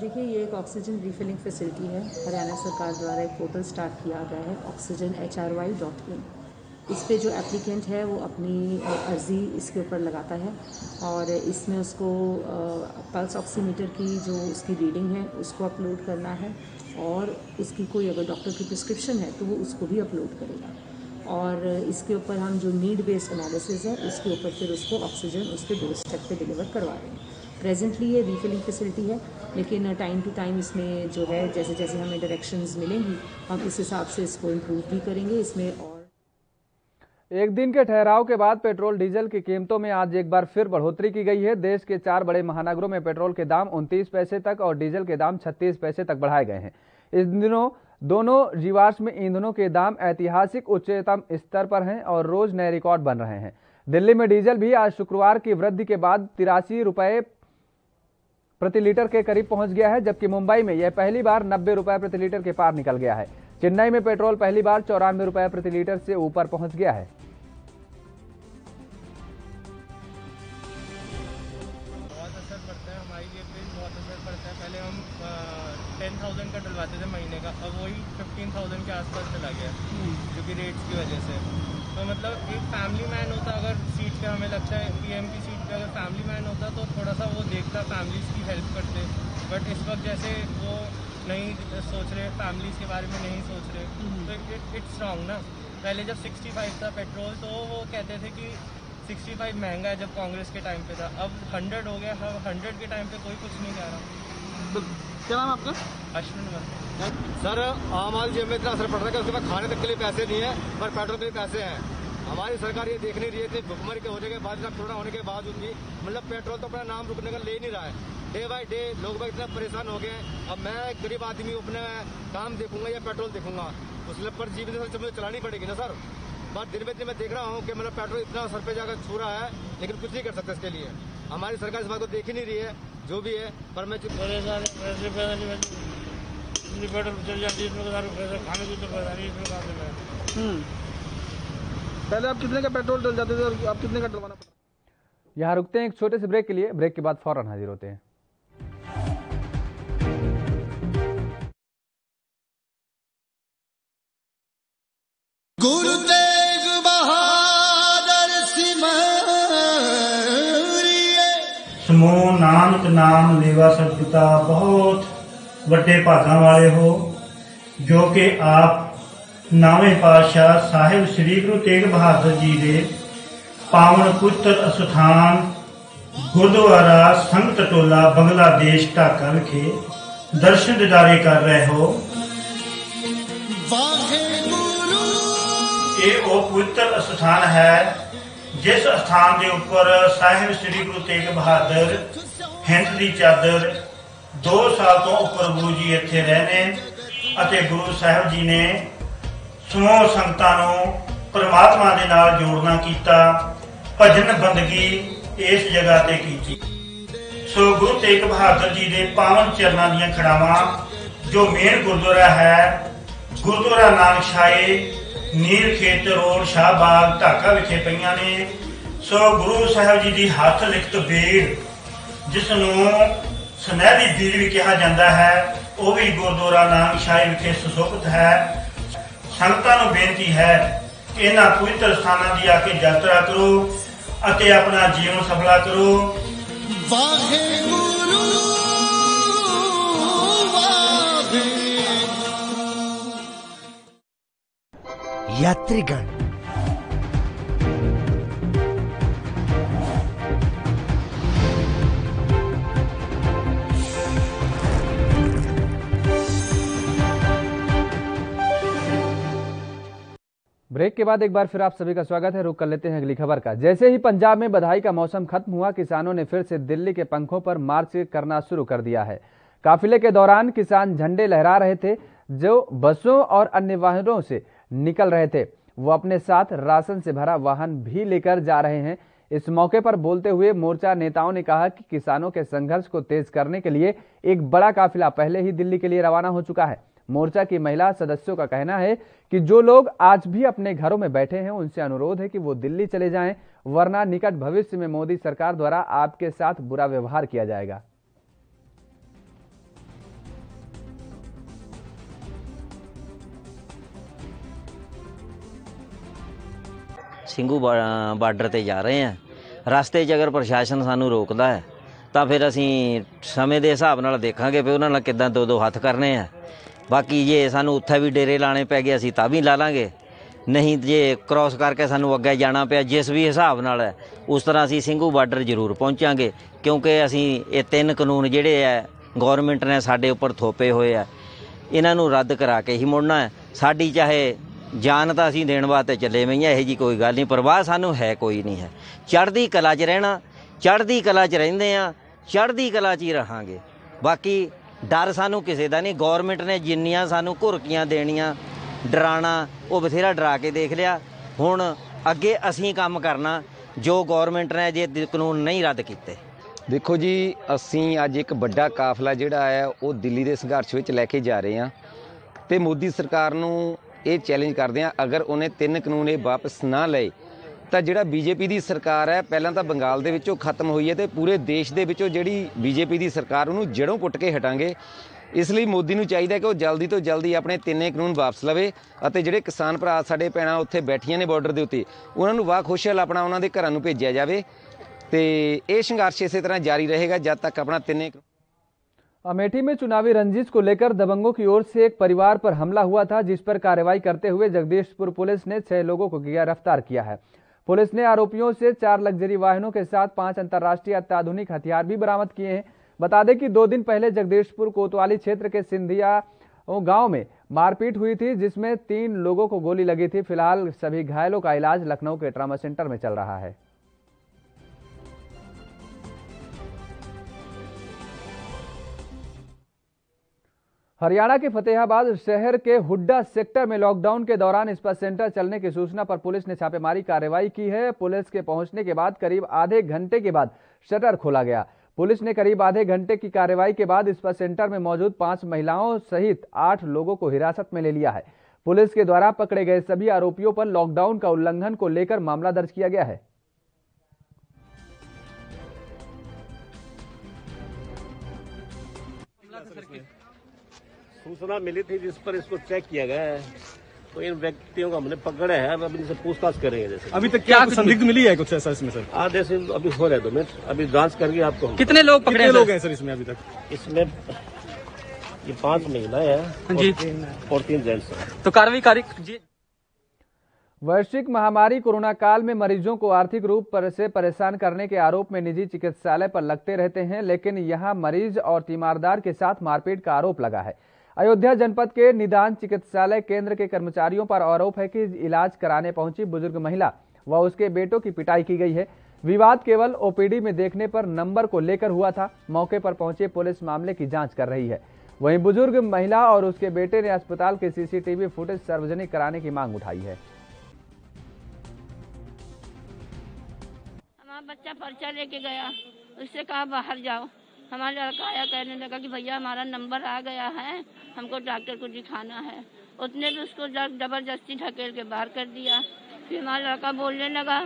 देखिए, ये एक ऑक्सीजन रिफिलिंग फैसिलिटी है। हरियाणा सरकार द्वारा एक पोर्टल स्टार्ट किया गया है oxygen H R Y dot in. इस पे जो एप्लीकेंट है वो अपनी अर्जी इसके ऊपर लगाता है और इसमें उसको पल्स ऑक्सीमीटर की जो उसकी रीडिंग है उसको अपलोड करना है और उसकी कोई अगर डॉक्टर की प्रिस्क्रिप्शन है तो वो उसको भी अपलोड करेगा और इसके ऊपर हम जो नीड बेस्ड एनालिसिस है उसके ऊपर फिर उसको ऑक्सीजन उसके डोर स्टेप पे डिलीवर करवा रहे हैं। प्रेजेंटली ये रीफिलिंग फैसिलिटी है, लेकिन टाइम टू टाइम इसमें जो है जैसे जैसे हमें डायरेक्शंस मिलेंगी हम इस हिसाब से इसको इम्प्रूव भी करेंगे इसमें। और एक दिन के ठहराव के बाद पेट्रोल डीजल की कीमतों में आज एक बार फिर बढ़ोतरी की गई है। देश के चार बड़े महानगरों में पेट्रोल के दाम उनतीस पैसे तक और डीजल के दाम छत्तीस पैसे तक बढ़ाए गए हैं। इन दिनों दोनों जीवाश्म ईंधनों के दाम ऐतिहासिक उच्चतम स्तर पर हैं और रोज नए रिकॉर्ड बन रहे हैं। दिल्ली में डीजल भी आज शुक्रवार की वृद्धि के बाद तिरासी रुपये प्रति लीटर के करीब पहुंच गया है, जबकि मुंबई में यह पहली बार नब्बे रुपये प्रति लीटर के पार निकल गया है। चेन्नई में पेट्रोल पहली बार चौरानवे रुपये प्रति लीटर से ऊपर पहुंच गया है। बहुत असर पड़ता है हमारी जेब पे, बहुत असर पड़ता है। पहले हम टेन थाउजेंड का डलवाते थे महीने का, अब वही फिफ्टीन थाउजेंड के आसपास चला गया क्योंकि रेट्स की वजह से। तो मतलब एक फैमिली मैन होता अगर सीट पे, हमें लगता है पीएम की सीट पे अगर फैमिली मैन होता तो थोड़ा सा वो देखता, फैमिलीज की हेल्प करते, बट इस वक्त जैसे वो नहीं सोच रहे, फैमिलीज के बारे में नहीं सोच रहे, तो इट्स रॉन्ग ना। पहले जब पैंसठ था पेट्रोल तो वो कहते थे कि पैंसठ महंगा है, जब कांग्रेस के टाइम पे था। अब सौ हो गया, अब सौ के टाइम पे कोई कुछ नहीं कह रहा। तो क्या नाम आपका? अश्विन। सर, आम जेब में इतना असर पड़ रहा है कि उसके पास खाने तक के लिए पैसे नहीं है पर पेट्रोल के लिए पैसे हैं। हमारी सरकार ये देख नहीं रही है कि भुखमरी के होने के बाद, कोरोना होने के बावजूद भी मतलब पेट्रोल तो अपना नाम रुकने का ले नहीं रहा है। डे बाय डे लोग भाई इतना परेशान हो गए। अब मैं गरीब आदमी अपने काम देखूंगा या पेट्रोल देखूंगा, उस पर जीवन से मुझे चलानी पड़ेगी ना सर। बट दिन में दिन मैं देख रहा हूँ कि मतलब पेट्रोल इतना सर पे जाकर छू रहा है, लेकिन कुछ नहीं कर सकते इसके लिए। हमारी सरकार इस बात को देख ही नहीं रही है, जो भी है। पर मैं परेशान पहले आप कितने का पेट्रोल डल जाते थे और आप कितने का डलवाना पड़ता है? यहाँ रुकते हैं एक छोटे से ब्रेक के लिए। ब्रेक के बाद फौरन हाजिर होते हैं। गुरु तेग बहादुर सिमरिए ਮੋਹ ਨਾਨਕ ਨਾਮ ਲੇਵਾ ਸਭ ਪਿਤਾ ਬਹੁਤ ਵੱਡੇ ਭਾਗਾਂ ਵਾਲੇ ਹੋ ਜੋ ਕਿ ਆਪ ਨਾਵੇਂ ਪਾਤਸ਼ਾਹ ਸਾਹਿਬ ਸ੍ਰੀ ਗੁਰੂ ਤੇਗ ਬਹਾਦਰ ਜੀ ਦੇ ਪਾਵਨ ਪੁੱਤਰ ਅਸਥਾਨ गुरुद्वारा संगत टोला बांग्लादेश ढाका विखे दर्शन दीदारे कर रहे हो। ये वो पवित्र स्थान है जिस स्थान के उपर साहिब श्री गुरु तेग बहादुर हिंद की चादर दो साल तो उपर गुरु जी इत्थे रहने अते गुरु साहिब जी ने समूह संगतां नूं परमात्मा दे नाल जोड़ना कीता, भजन बंदगी इस जगह ते कीती। सो गुरु तेग बहादुर जी के पावन चरणों दीयां खड़ावां जो मेन गुरुद्वारा है गुरुद्वारा नानकशाही नीर खेत रोड शाहबाग ढाका विखे पईयां ने। सो गुरु साहब जी की हथ लिखत बेड़ जिसनूं सुनहरी बीड़ भी कहा जाता है वह भी गुरुद्वारा नानकशाही विखे सुशोभित है। संगतां नूं बेनती है इन्हां पवित्र स्थानां दी आके यात्रा करो अते अपना जीवन सफला करो। यात्रीगण, ब्रेक के बाद एक बार फिर आप सभी का स्वागत है। रुक कर लेते हैं अगली खबर का। जैसे ही पंजाब में बधाई का मौसम खत्म हुआ, किसानों ने फिर से दिल्ली के पंखों पर मार्च करना शुरू कर दिया है। काफिले के दौरान किसान झंडे लहरा रहे थे जो बसों और अन्य वाहनों से निकल रहे थे। वो अपने साथ राशन से भरा वाहन भी लेकर जा रहे हैं। इस मौके पर बोलते हुए मोर्चा नेताओं ने कहा कि किसानों के संघर्ष को तेज करने के लिए एक बड़ा काफिला पहले ही दिल्ली के लिए रवाना हो चुका है। मोर्चा की महिला सदस्यों का कहना है कि जो लोग आज भी अपने घरों में बैठे हैं उनसे अनुरोध है कि वो दिल्ली चले जाएं, वरना निकट भविष्य में मोदी सरकार द्वारा आपके साथ बुरा व्यवहार किया जाएगा। सिंघू बॉर्डर ते जा रहे हैं, रास्ते च अगर प्रशासन सानू रोकता है तो फिर असी समय के हिसाब नाल देखांगे भी उन्हां नाल किदां दो दो हथ करने हैं। बाकी जे सानू उत्थे भी डेरे लाने पै गए असी तां भी ला लांगे, नहीं जे क्रॉस करके सानू अगे जाना पिया जिस भी हिसाब नाल है उस तरह असी सिंघू बार्डर जरूर पहुँचांगे क्योंकि असी ये तीन कानून जिहड़े है गौरमेंट ने साडे उपर थोपे हुए है, इन्हां नूं रद्द करा के ही मुड़ना है। साडी चाहे जान तां असी देण वास्ते चले वई आ, इहो जी कोई गल नहीं, परवाह सानू है कोई नहीं है। चढ़दी कला च रहना, चढ़दी कला च रहिंदे आ, चढ़दी कला च ही रहांगे। बाकी डर सानू किसी का नहीं, गौरमेंट ने जिन्नियां सानू घुरकियां देनियां डराना वो बथेरा डरा के देख लिया। हुण अगे असीं काम करना जो गौरमेंट ने जे कानून नहीं रद्द कीते। देखो जी, असीं अज एक बड़ा काफिला जिहड़ा है वो दिल्ली दे संघर्ष विच लैके जा रहे हैं ते मोदी सरकार नूं ये चैलेंज करदे आ अगर उन्हें तीन कानून ये वापस ना लए तो जिहड़ा बीजेपी की सरकार है पहला तो बंगाल के विचों खत्म हुई है तो पूरे देश के विचों जिहड़ी बीजेपी की सरकार उन्होंने जड़ों पुट के हटांगे। इसलिए मोदी नूं चाहिए कि वह जल्दी तो जल्दी अपने तिन्ने कानून वापस लवे और जिहड़े किसान भरा साढ़े भैणां उत्थे बैठियां ने बॉर्डर के उत्ते उन्होंने वाखुशल अपना उन्होंने घरां नूं भेजिया जाए तो यह संघर्ष इस तरह जारी रहेगा जब तक अपना तिन्ने। अमेठी में चुनावी रंजिश को लेकर दबंगों की ओर से एक परिवार पर हमला हुआ था जिस पर कार्रवाई करते हुए जगदीशपुर पुलिस ने छह लोगों को गिरफ्तार किया है। पुलिस ने आरोपियों से चार लग्जरी वाहनों के साथ पांच अंतर्राष्ट्रीय अत्याधुनिक हथियार भी बरामद किए हैं। बता दें कि दो दिन पहले जगदीशपुर कोतवाली क्षेत्र के सिंधिया गांव में मारपीट हुई थी जिसमें तीन लोगों को गोली लगी थी। फिलहाल सभी घायलों का इलाज लखनऊ के ट्रामा सेंटर में चल रहा है। हरियाणा के फतेहाबाद शहर के हुड्डा सेक्टर में लॉकडाउन के दौरान इस पर सेंटर चलने की सूचना पर पुलिस ने छापेमारी कार्रवाई की है। पुलिस के पहुंचने के बाद करीब आधे घंटे के बाद शटर खोला गया। पुलिस ने करीब आधे घंटे की कार्रवाई के बाद इस पर सेंटर में मौजूद पांच महिलाओं सहित आठ लोगों को हिरासत में ले लिया है। पुलिस के द्वारा पकड़े गए सभी आरोपियों पर लॉकडाउन का उल्लंघन को लेकर मामला दर्ज किया गया है। सूचना मिली थी जिस पर इसको चेक किया गया है तो इन व्यक्तियों को हमने पकड़े हैं और अभी इनसे पूछताछ करेंगे। जैसे अभी तक क्या संदिग्ध मिली है कुछ ऐसा इसमें सर? हाँ जैसे अभी हो रहा है दो मिनट, अभी जांच करके आपको। कितने लोग पकड़े लोग हैं सर इसमें अभी तक? इसमें ये पांच महिलाएं हैं और तीन जेंट्स हैं। तो कार्रवाई कार्य वैश्विक महामारी कोरोना काल में मरीजों को आर्थिक रूप पर से परेशान करने के आरोप में निजी चिकित्सालय पर लगते रहते हैं, लेकिन यहां मरीज और तीमारदार के साथ मारपीट का आरोप लगा है। अयोध्या जनपद के निदान चिकित्सालय केंद्र के कर्मचारियों पर आरोप है कि इलाज कराने पहुंची बुजुर्ग महिला व उसके बेटों की पिटाई की गई है। विवाद केवल ओपीडी में देखने पर नंबर को लेकर हुआ था। मौके पर पहुंची पुलिस मामले की जाँच कर रही है। वहीं बुजुर्ग महिला और उसके बेटे ने अस्पताल के सीसीटीवी फुटेज सार्वजनिक कराने की मांग उठाई है। बच्चा पर्चा लेके गया, उससे कहा बाहर जाओ। हमारा लड़का आया, कहने लगा कि भैया हमारा नंबर आ गया है, हमको डॉक्टर को दिखाना है। उसने भी उसको जबरदस्ती ढकेल के बाहर कर दिया। फिर हमारा लड़का बोलने लगा,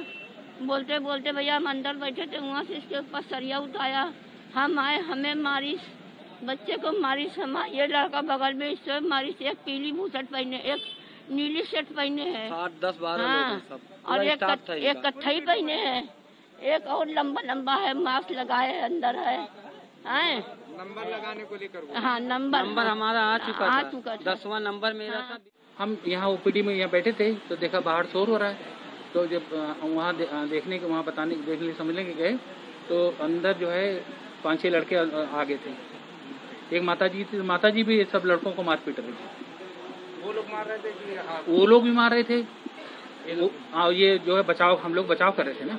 बोलते बोलते भैया हम अंदर बैठे थे, वहाँ से इसके ऊपर सरिया उठाया, हम आए, हमें मारिश, बच्चे को मारिश। हम ये लड़का बगल में इससे मारिश, एक पीली भूसट पहने, एक नीली शर्ट पहने है, हाँ, और एक कत्थई पहने है, एक और लंबा लंबा है, मास्क लगाए अंदर है, हैं? नंबर लगाने को लेकर, हाँ नंबर नंबर हमारा आ चुका आ था, चुका दसवां नंबर मेरा हाँ। था। हम यहाँ ओपीडी में यहाँ बैठे थे तो देखा बाहर शोर हो रहा है, तो जब वहाँ दे, देखने के वहाँ बताने देखने समझने के गए तो अंदर जो है पांच छह लड़के आ गए थे। एक माताजी थी, माताजी भी सब लड़कों को मार पीट रही थी। वो लोग मार रहे थे, वो लोग भी मार रहे थे, ये जो है बचाव, हम लोग बचाव कर रहे थे ना,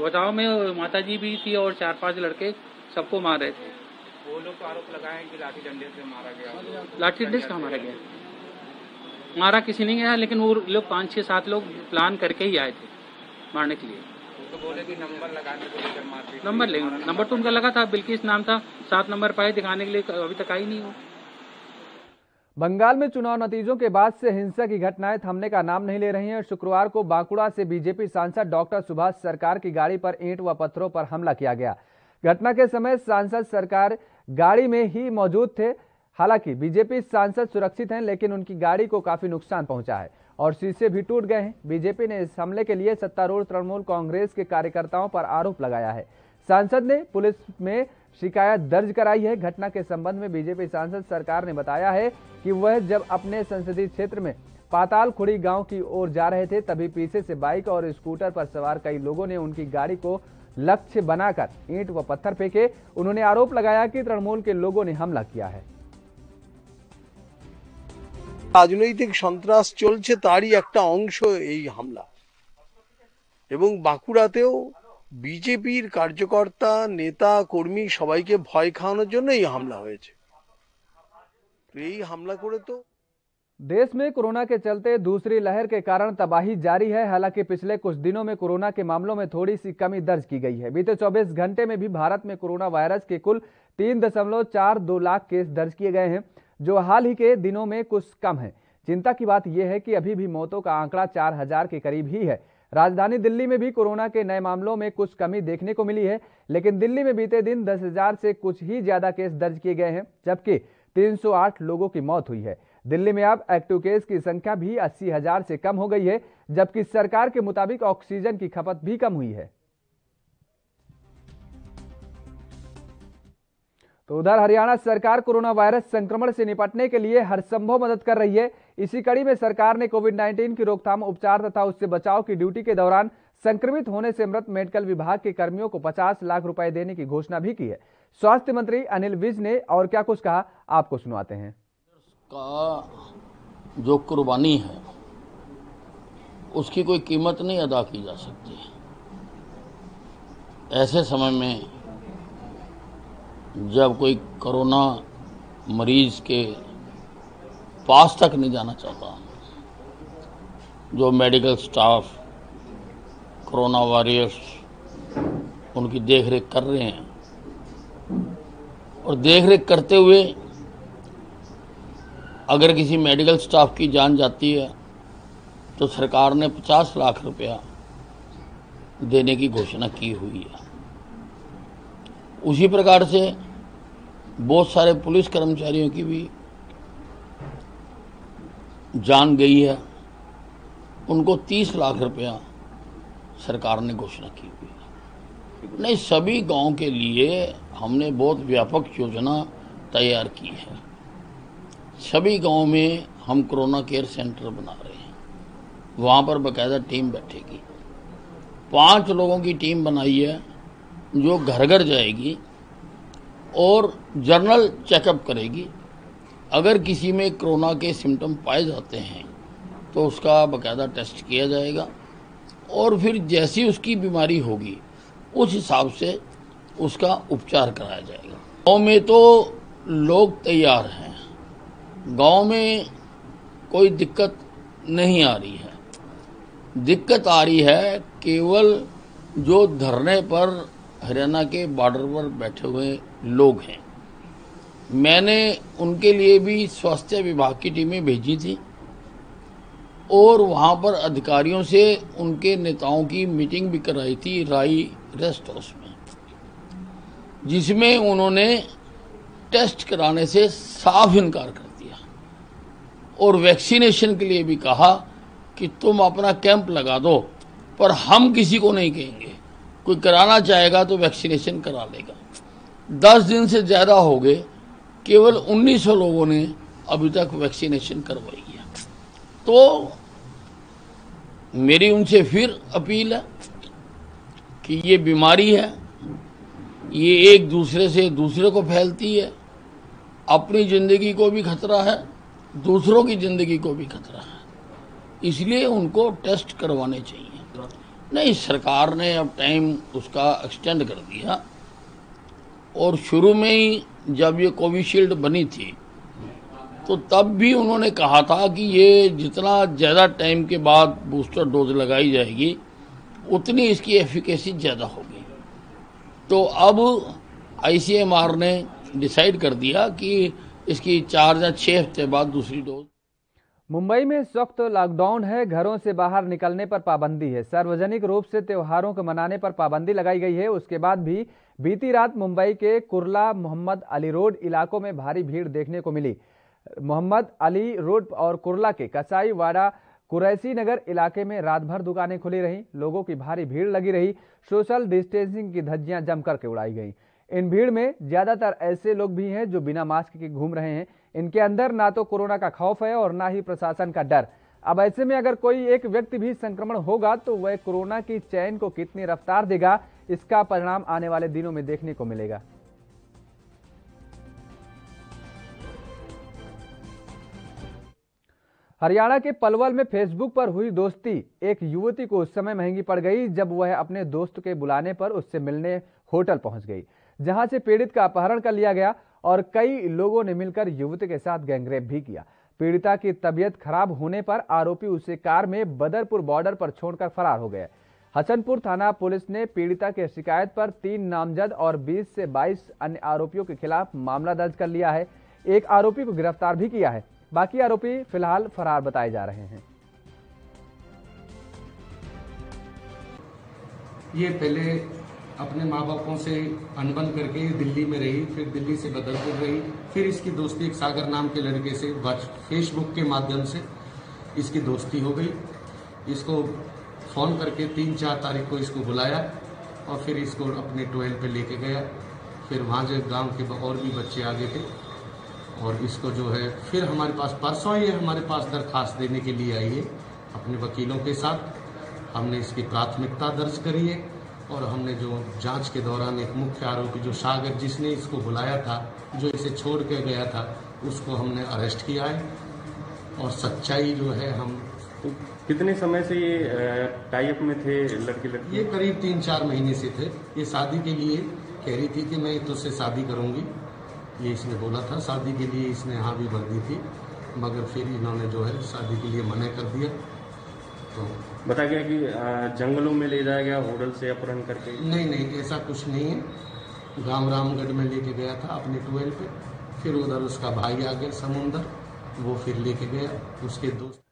बताओ में माता जी भी थी और चार पांच लड़के सबको मार रहे थे। वो लोग आरोप लगाए कि लाठी डंडे से मारा गया, लाठी डंडे से मारा गया, मारा किसी ने गया, लेकिन वो लोग पांच छह सात लोग प्लान करके ही आए थे मारने के लिए। तो बोले कि नंबर लगाने को लेकर मारपीट, नंबर ले नंबर तो उनका लगा था, बिल्किस नाम था, सात नंबर पाए दिखाने के लिए, अभी तक आई नहीं हो। बंगाल में चुनाव नतीजों के बाद से हिंसा की घटनाएं थमने का नाम नहीं ले रही हैं। शुक्रवार को बांकुड़ा से बीजेपी सांसद डॉक्टर सुभाष सरकार की गाड़ी पर ईंट व पत्थरों पर हमला किया गया। घटना के समय सांसद सरकार गाड़ी में ही मौजूद थे। हालांकि बीजेपी सांसद सुरक्षित हैं, लेकिन उनकी गाड़ी को काफी नुकसान पहुंचा है और शीशे भी टूट गए हैं। बीजेपी ने इस हमले के लिए सत्तारूढ़ तृणमूल कांग्रेस के कार्यकर्ताओं पर आरोप लगाया है। सांसद ने पुलिस में शिकायत दर्ज कराई है। घटना के संबंध में बीजेपी सांसद सरकार ने बताया है कि वह जब अपने संसदीय क्षेत्र में पातालखुड़ी गांव की ओर जा रहे थे, तभी पीछे से बाइक और स्कूटर पर सवार कई लोगों ने उनकी गाड़ी को लक्ष्य बनाकर ईंट व पत्थर फेंके। उन्होंने आरोप लगाया कि तृणमूल के लोगों ने हमला किया है। राजनैतिक संत्रास चलছে তারই একটা অংশ এই হামলা এবং বাঁকুড়াতেও বিজেপির কার্যকর্তা নেতা কর্মী সবাইকে ভয় খাওয়ানোর জন্য এই হামলা হয়েছে। यही हमला करे तो देश में कोरोना के चलते दूसरी लहर के कारण तबाही जारी है। हालांकि पिछले कुछ दिनों में कोरोना के मामलों में थोड़ी सी कमी दर्ज की गई है। बीते चौबीस घंटे में भी भारत में कोरोना वायरस के कुल तीन दशमलव चार दो लाख केस दर्ज किए गए हैं, जो हाल ही के दिनों में कुछ कम है। चिंता की बात यह है कि अभी भी मौतों का आंकड़ा चार हजार के करीब ही है। राजधानी दिल्ली में भी कोरोना के नए मामलों में कुछ कमी देखने को मिली है, लेकिन दिल्ली में बीते दिन दस हजार से कुछ ही ज्यादा केस दर्ज किए गए हैं, जबकि तीन सौ आठ लोगों की मौत हुई है। दिल्ली में अब एक्टिव केस की संख्या भी अस्सी हज़ार से कम हो गई है, जबकि सरकार के मुताबिक ऑक्सीजन की खपत भी कम हुई है। तो उधर हरियाणा सरकार कोरोना वायरस संक्रमण से निपटने के लिए हर संभव मदद कर रही है। इसी कड़ी में सरकार ने कोविड उन्नीस की रोकथाम, उपचार तथा उससे बचाव की ड्यूटी के दौरान संक्रमित होने से मृत मेडिकल विभाग के कर्मियों को पचास लाख रुपए देने की घोषणा भी की है। स्वास्थ्य मंत्री अनिल विज ने और क्या कुछ कहा, आपको सुनवाते हैं। का जो कुर्बानी है उसकी कोई कीमत नहीं अदा की जा सकती। ऐसे समय में जब कोई कोरोना मरीज के पास तक नहीं जाना चाहता, जो मेडिकल स्टाफ, कोरोना वॉरियर्स उनकी देखरेख कर रहे हैं और देखरेख करते हुए अगर किसी मेडिकल स्टाफ की जान जाती है तो सरकार ने पचास लाख रुपया देने की घोषणा की हुई है। उसी प्रकार से बहुत सारे पुलिस कर्मचारियों की भी जान गई है, उनको तीस लाख रुपया सरकार ने घोषणा की हुई है। नहीं, सभी गांव के लिए हमने बहुत व्यापक योजना तैयार की है। सभी गांव में हम कोरोना केयर सेंटर बना रहे हैं, वहाँ पर बाकायदा टीम बैठेगी। पाँच लोगों की टीम बनाई है जो घर घर जाएगी और जर्नल चेकअप करेगी। अगर किसी में कोरोना के सिम्टम पाए जाते हैं तो उसका बाकायदा टेस्ट किया जाएगा और फिर जैसी उसकी बीमारी होगी उस हिसाब से उसका उपचार कराया जाएगा। गाँव में तो लोग तैयार हैं, गाँव में कोई दिक्कत नहीं आ रही है। दिक्कत आ रही है केवल जो धरने पर हरियाणा के बॉर्डर पर बैठे हुए लोग हैं। मैंने उनके लिए भी स्वास्थ्य विभाग की टीमें भेजी थी और वहाँ पर अधिकारियों से उनके नेताओं की मीटिंग भी कराई थी राई रेस्ट हाउस में, जिसमें उन्होंने टेस्ट कराने से साफ इनकार कर दिया और वैक्सीनेशन के लिए भी कहा कि तुम अपना कैंप लगा दो, पर हम किसी को नहीं कहेंगे। कोई कराना चाहेगा तो वैक्सीनेशन करा लेगा। दस दिन से ज़्यादा हो गए, केवल उन्नीस सौ लोगों ने अभी तक वैक्सीनेशन करवाई है। तो मेरी उनसे फिर अपील है कि ये बीमारी है, ये एक दूसरे से दूसरे को फैलती है। अपनी ज़िंदगी को भी खतरा है, दूसरों की ज़िंदगी को भी खतरा है, इसलिए उनको टेस्ट करवाने चाहिए। नहीं, सरकार ने अब टाइम उसका एक्सटेंड कर दिया और शुरू में ही जब ये कोविशील्ड बनी थी तो तब भी उन्होंने कहा था कि ये जितना ज़्यादा टाइम के बाद बूस्टर डोज लगाई जाएगी उतनी इसकी एफिकेसी ज़्यादा होगी। तो अब आईसीएमआर ने डिसाइड कर दिया कि इसकी चार या छः हफ्ते बाद दूसरी डोज। मुंबई में इस वक्त लॉकडाउन है, घरों से बाहर निकलने पर पाबंदी है, सार्वजनिक रूप से त्योहारों को मनाने पर पाबंदी लगाई गई है। उसके बाद भी बीती रात मुंबई के कुर्ला मोहम्मद अली रोड इलाकों में भारी भीड़ देखने को मिली। मोहम्मद अली रोड और कुर्ला के कसाईवाड़ा कुरैसी नगर इलाके में रात भर दुकानें खुली रहीं, लोगों की भारी भीड़ लगी रही। सोशल डिस्टेंसिंग की धज्जियां जमकर के उड़ाई गई। इन भीड़ में ज़्यादातर ऐसे लोग भी हैं जो बिना मास्क के घूम रहे हैं। इनके अंदर ना तो कोरोना का खौफ है और ना ही प्रशासन का डर। अब ऐसे में अगर कोई एक व्यक्ति भी संक्रमण होगा तो वह कोरोना की चैन को कितनी रफ्तार देगा, इसका परिणाम आने वाले दिनों में देखने को मिलेगा। हरियाणा के पलवल में फेसबुक पर हुई दोस्ती एक युवती को उस समय महंगी पड़ गई जब वह अपने दोस्त के बुलाने पर उससे मिलने होटल पहुंच गई, जहां से पीड़ित का अपहरण कर लिया गया और कई लोगों ने मिलकर युवती के साथ गैंगरेप भी किया। पीड़िता की तबीयत खराब होने पर आरोपी उसे कार में बदरपुर बॉर्डर पर छोड़कर फरार हो गए। हसनपुर थाना पुलिस ने पीड़िता की शिकायत पर तीन नामजद और बीस से बाईस अन्य आरोपियों के खिलाफ मामला दर्ज कर लिया है। एक आरोपी को गिरफ्तार भी किया है, बाकी आरोपी फिलहाल फरार बताए जा रहे हैं। ये पहले अपने माँ बापों से अनबन करके दिल्ली में रही, फिर दिल्ली से बदलपुर रही, फिर इसकी दोस्ती एक सागर नाम के लड़के से फेसबुक के माध्यम से इसकी दोस्ती हो गई। इसको फ़ोन करके तीन चार तारीख को इसको बुलाया और फिर इसको अपने टोयल पे लेके गया। फिर वहाँ जो गांव के और भी बच्चे आ गए थे और इसको जो है फिर हमारे पास परसों ये हमारे पास दरख्वास्त देने के लिए आई है। अपने वकीलों के साथ हमने इसकी प्राथमिकता दर्ज करी है और हमने जो जांच के दौरान एक मुख्य आरोपी जो सागर जिसने इसको बुलाया था, जो इसे छोड़ के गया था, उसको हमने अरेस्ट किया है और सच्चाई जो है हम। तो कितने समय से ये टाई अप में थे लड़की लड़की? ये करीब तीन चार महीने से थे। ये शादी के लिए कह रही थी कि मैं तुझसे शादी करूंगी, ये इसने बोला था। शादी के लिए इसने हाँ भी भर दी थी, मगर फिर इन्होंने जो है शादी के लिए मना कर दिया। तो बताया गया कि जंगलों में ले जाया गया होटल से अपहरण करके। नहीं नहीं, ऐसा कुछ नहीं है। गांव रामगढ़ में लेके गया था अपने ट्वेल्व पे, फिर उधर उसका भाई आ गया समुंदर, वो फिर लेके गया उसके दोस्त।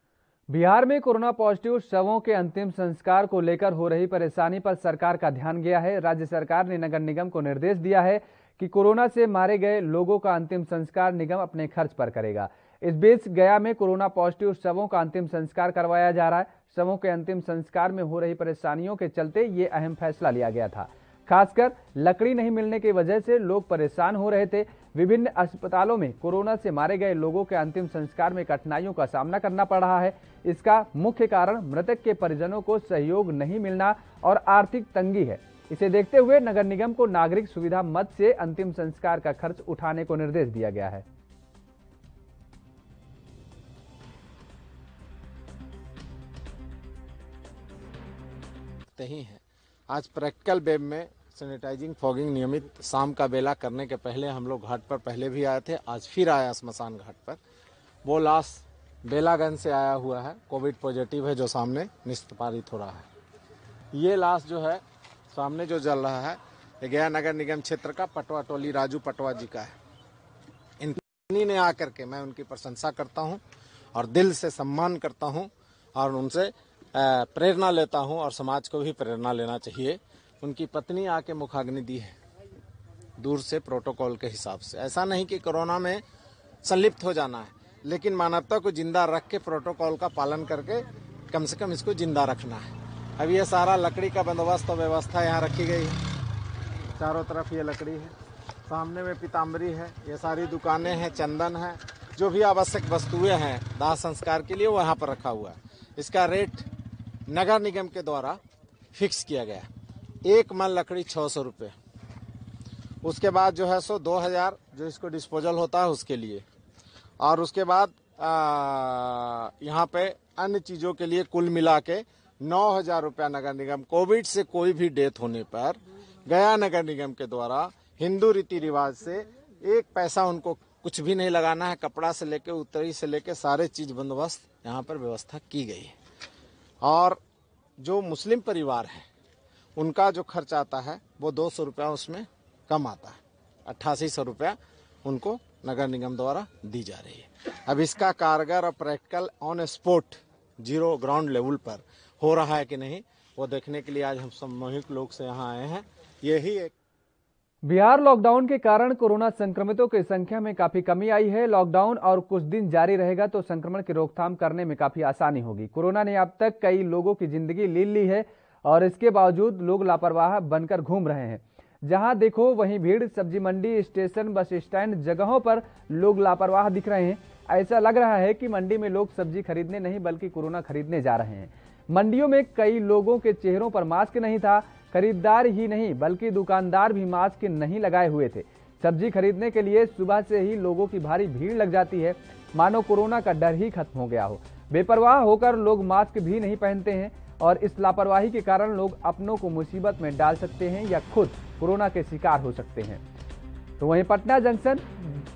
बिहार में कोरोना पॉजिटिव शवों के अंतिम संस्कार को लेकर हो रही परेशानी पर सरकार का ध्यान गया है। राज्य सरकार ने नगर निगम को निर्देश दिया है कि कोरोना से मारे गए लोगों का अंतिम संस्कार निगम अपने खर्च पर करेगा। इस बीच गया में कोरोना पॉजिटिव शवों का अंतिम संस्कार करवाया जा रहा है। शवों के अंतिम संस्कार में हो रही परेशानियों के चलते ये अहम फैसला लिया गया था। खासकर लकड़ी नहीं मिलने की वजह से लोग परेशान हो रहे थे। विभिन्न अस्पतालों में कोरोना से मारे गए लोगों के अंतिम संस्कार में कठिनाइयों का सामना करना पड़ रहा है। इसका मुख्य कारण मृतक के परिजनों को सहयोग नहीं मिलना और आर्थिक तंगी है। इसे देखते हुए नगर निगम को नागरिक सुविधा मद से अंतिम संस्कार का खर्च उठाने को निर्देश दिया गया है। नहीं है। आज प्रैक्टिकल वेब में सैनिटाइजिंग फॉगिंग नियमित शाम का बेला करने के पहले हम लोग घाट पर पहले भी आए थे, आज फिर आया स्मशान घाट पर। वो लाश बेलागंज से आया हुआ है, कोविड पॉजिटिव है, जो सामने निष्पादित हो रहा है। ये लाश जो है सामने जो जल रहा है ये गया नगर निगम क्षेत्र का पटवा टोली राजू पटवा जी का है। इनकी ने आकर के मैं उनकी प्रशंसा करता हूँ और दिल से सम्मान करता हूँ और उनसे प्रेरणा लेता हूं और समाज को भी प्रेरणा लेना चाहिए। उनकी पत्नी आके मुखाग्नि दी है दूर से प्रोटोकॉल के हिसाब से। ऐसा नहीं कि कोरोना में संलिप्त हो जाना है, लेकिन मानवता को जिंदा रख के प्रोटोकॉल का पालन करके कम से कम इसको जिंदा रखना है। अब ये सारा लकड़ी का बंदोबस्त और व्यवस्था यहाँ रखी गई है। चारों तरफ ये लकड़ी है, सामने में पीताम्बरी है, ये सारी दुकानें हैं, चंदन है, जो भी आवश्यक वस्तुएँ हैं दाह संस्कार के लिए वहाँ पर रखा हुआ है। इसका रेट नगर निगम के द्वारा फिक्स किया गया, एक मन लकड़ी छः सौ रुपये। उसके बाद जो है सो दो हज़ार जो इसको डिस्पोजल होता है उसके लिए, और उसके बाद यहाँ पे अन्य चीज़ों के लिए कुल मिला के नौ हज़ार रुपया नगर निगम। कोविड से कोई भी डेथ होने पर गया नगर निगम के द्वारा हिंदू रीति रिवाज से एक पैसा उनको कुछ भी नहीं लगाना है। कपड़ा से लेके उतरी से लेके सारे चीज़ बंदोबस्त यहाँ पर व्यवस्था की गई है। और जो मुस्लिम परिवार है उनका जो खर्च आता है वो दो सौ रुपया उसमें कम आता है, अट्ठासी सौ रुपया उनको नगर निगम द्वारा दी जा रही है। अब इसका कारगर और practical on spot zero ground level पर हो रहा है कि नहीं, वो देखने के लिए आज हम सामूहिक लोग से यहाँ आए हैं। यही एक बिहार लॉकडाउन के कारण कोरोना संक्रमितों की संख्या में काफी कमी आई है। लॉकडाउन और कुछ दिन जारी रहेगा तो संक्रमण की रोकथाम करने में काफी आसानी होगी। कोरोना ने अब तक कई लोगों की जिंदगी ले ली है और इसके बावजूद लोग लापरवाह बनकर घूम रहे हैं। जहां देखो वहीं भीड़, सब्जी मंडी, स्टेशन, बस स्टैंड, जगहों पर लोग लापरवाह दिख रहे हैं। ऐसा लग रहा है कि मंडी में लोग सब्जी खरीदने नहीं बल्कि कोरोना खरीदने जा रहे हैं। मंडियों में कई लोगों के चेहरों पर मास्क नहीं था। खरीदार ही नहीं बल्कि दुकानदार भी मास्क नहीं लगाए हुए थे। सब्जी खरीदने के लिए सुबह से ही लोगों की भारी भीड़ लग जाती है, मानो कोरोना का डर ही खत्म हो गया हो। बेपरवाह होकर लोग मास्क भी नहीं पहनते हैं और इस लापरवाही के कारण लोग अपनों को मुसीबत में डाल सकते हैं या खुद कोरोना के शिकार हो सकते हैं। तो वहीं पटना जंक्शन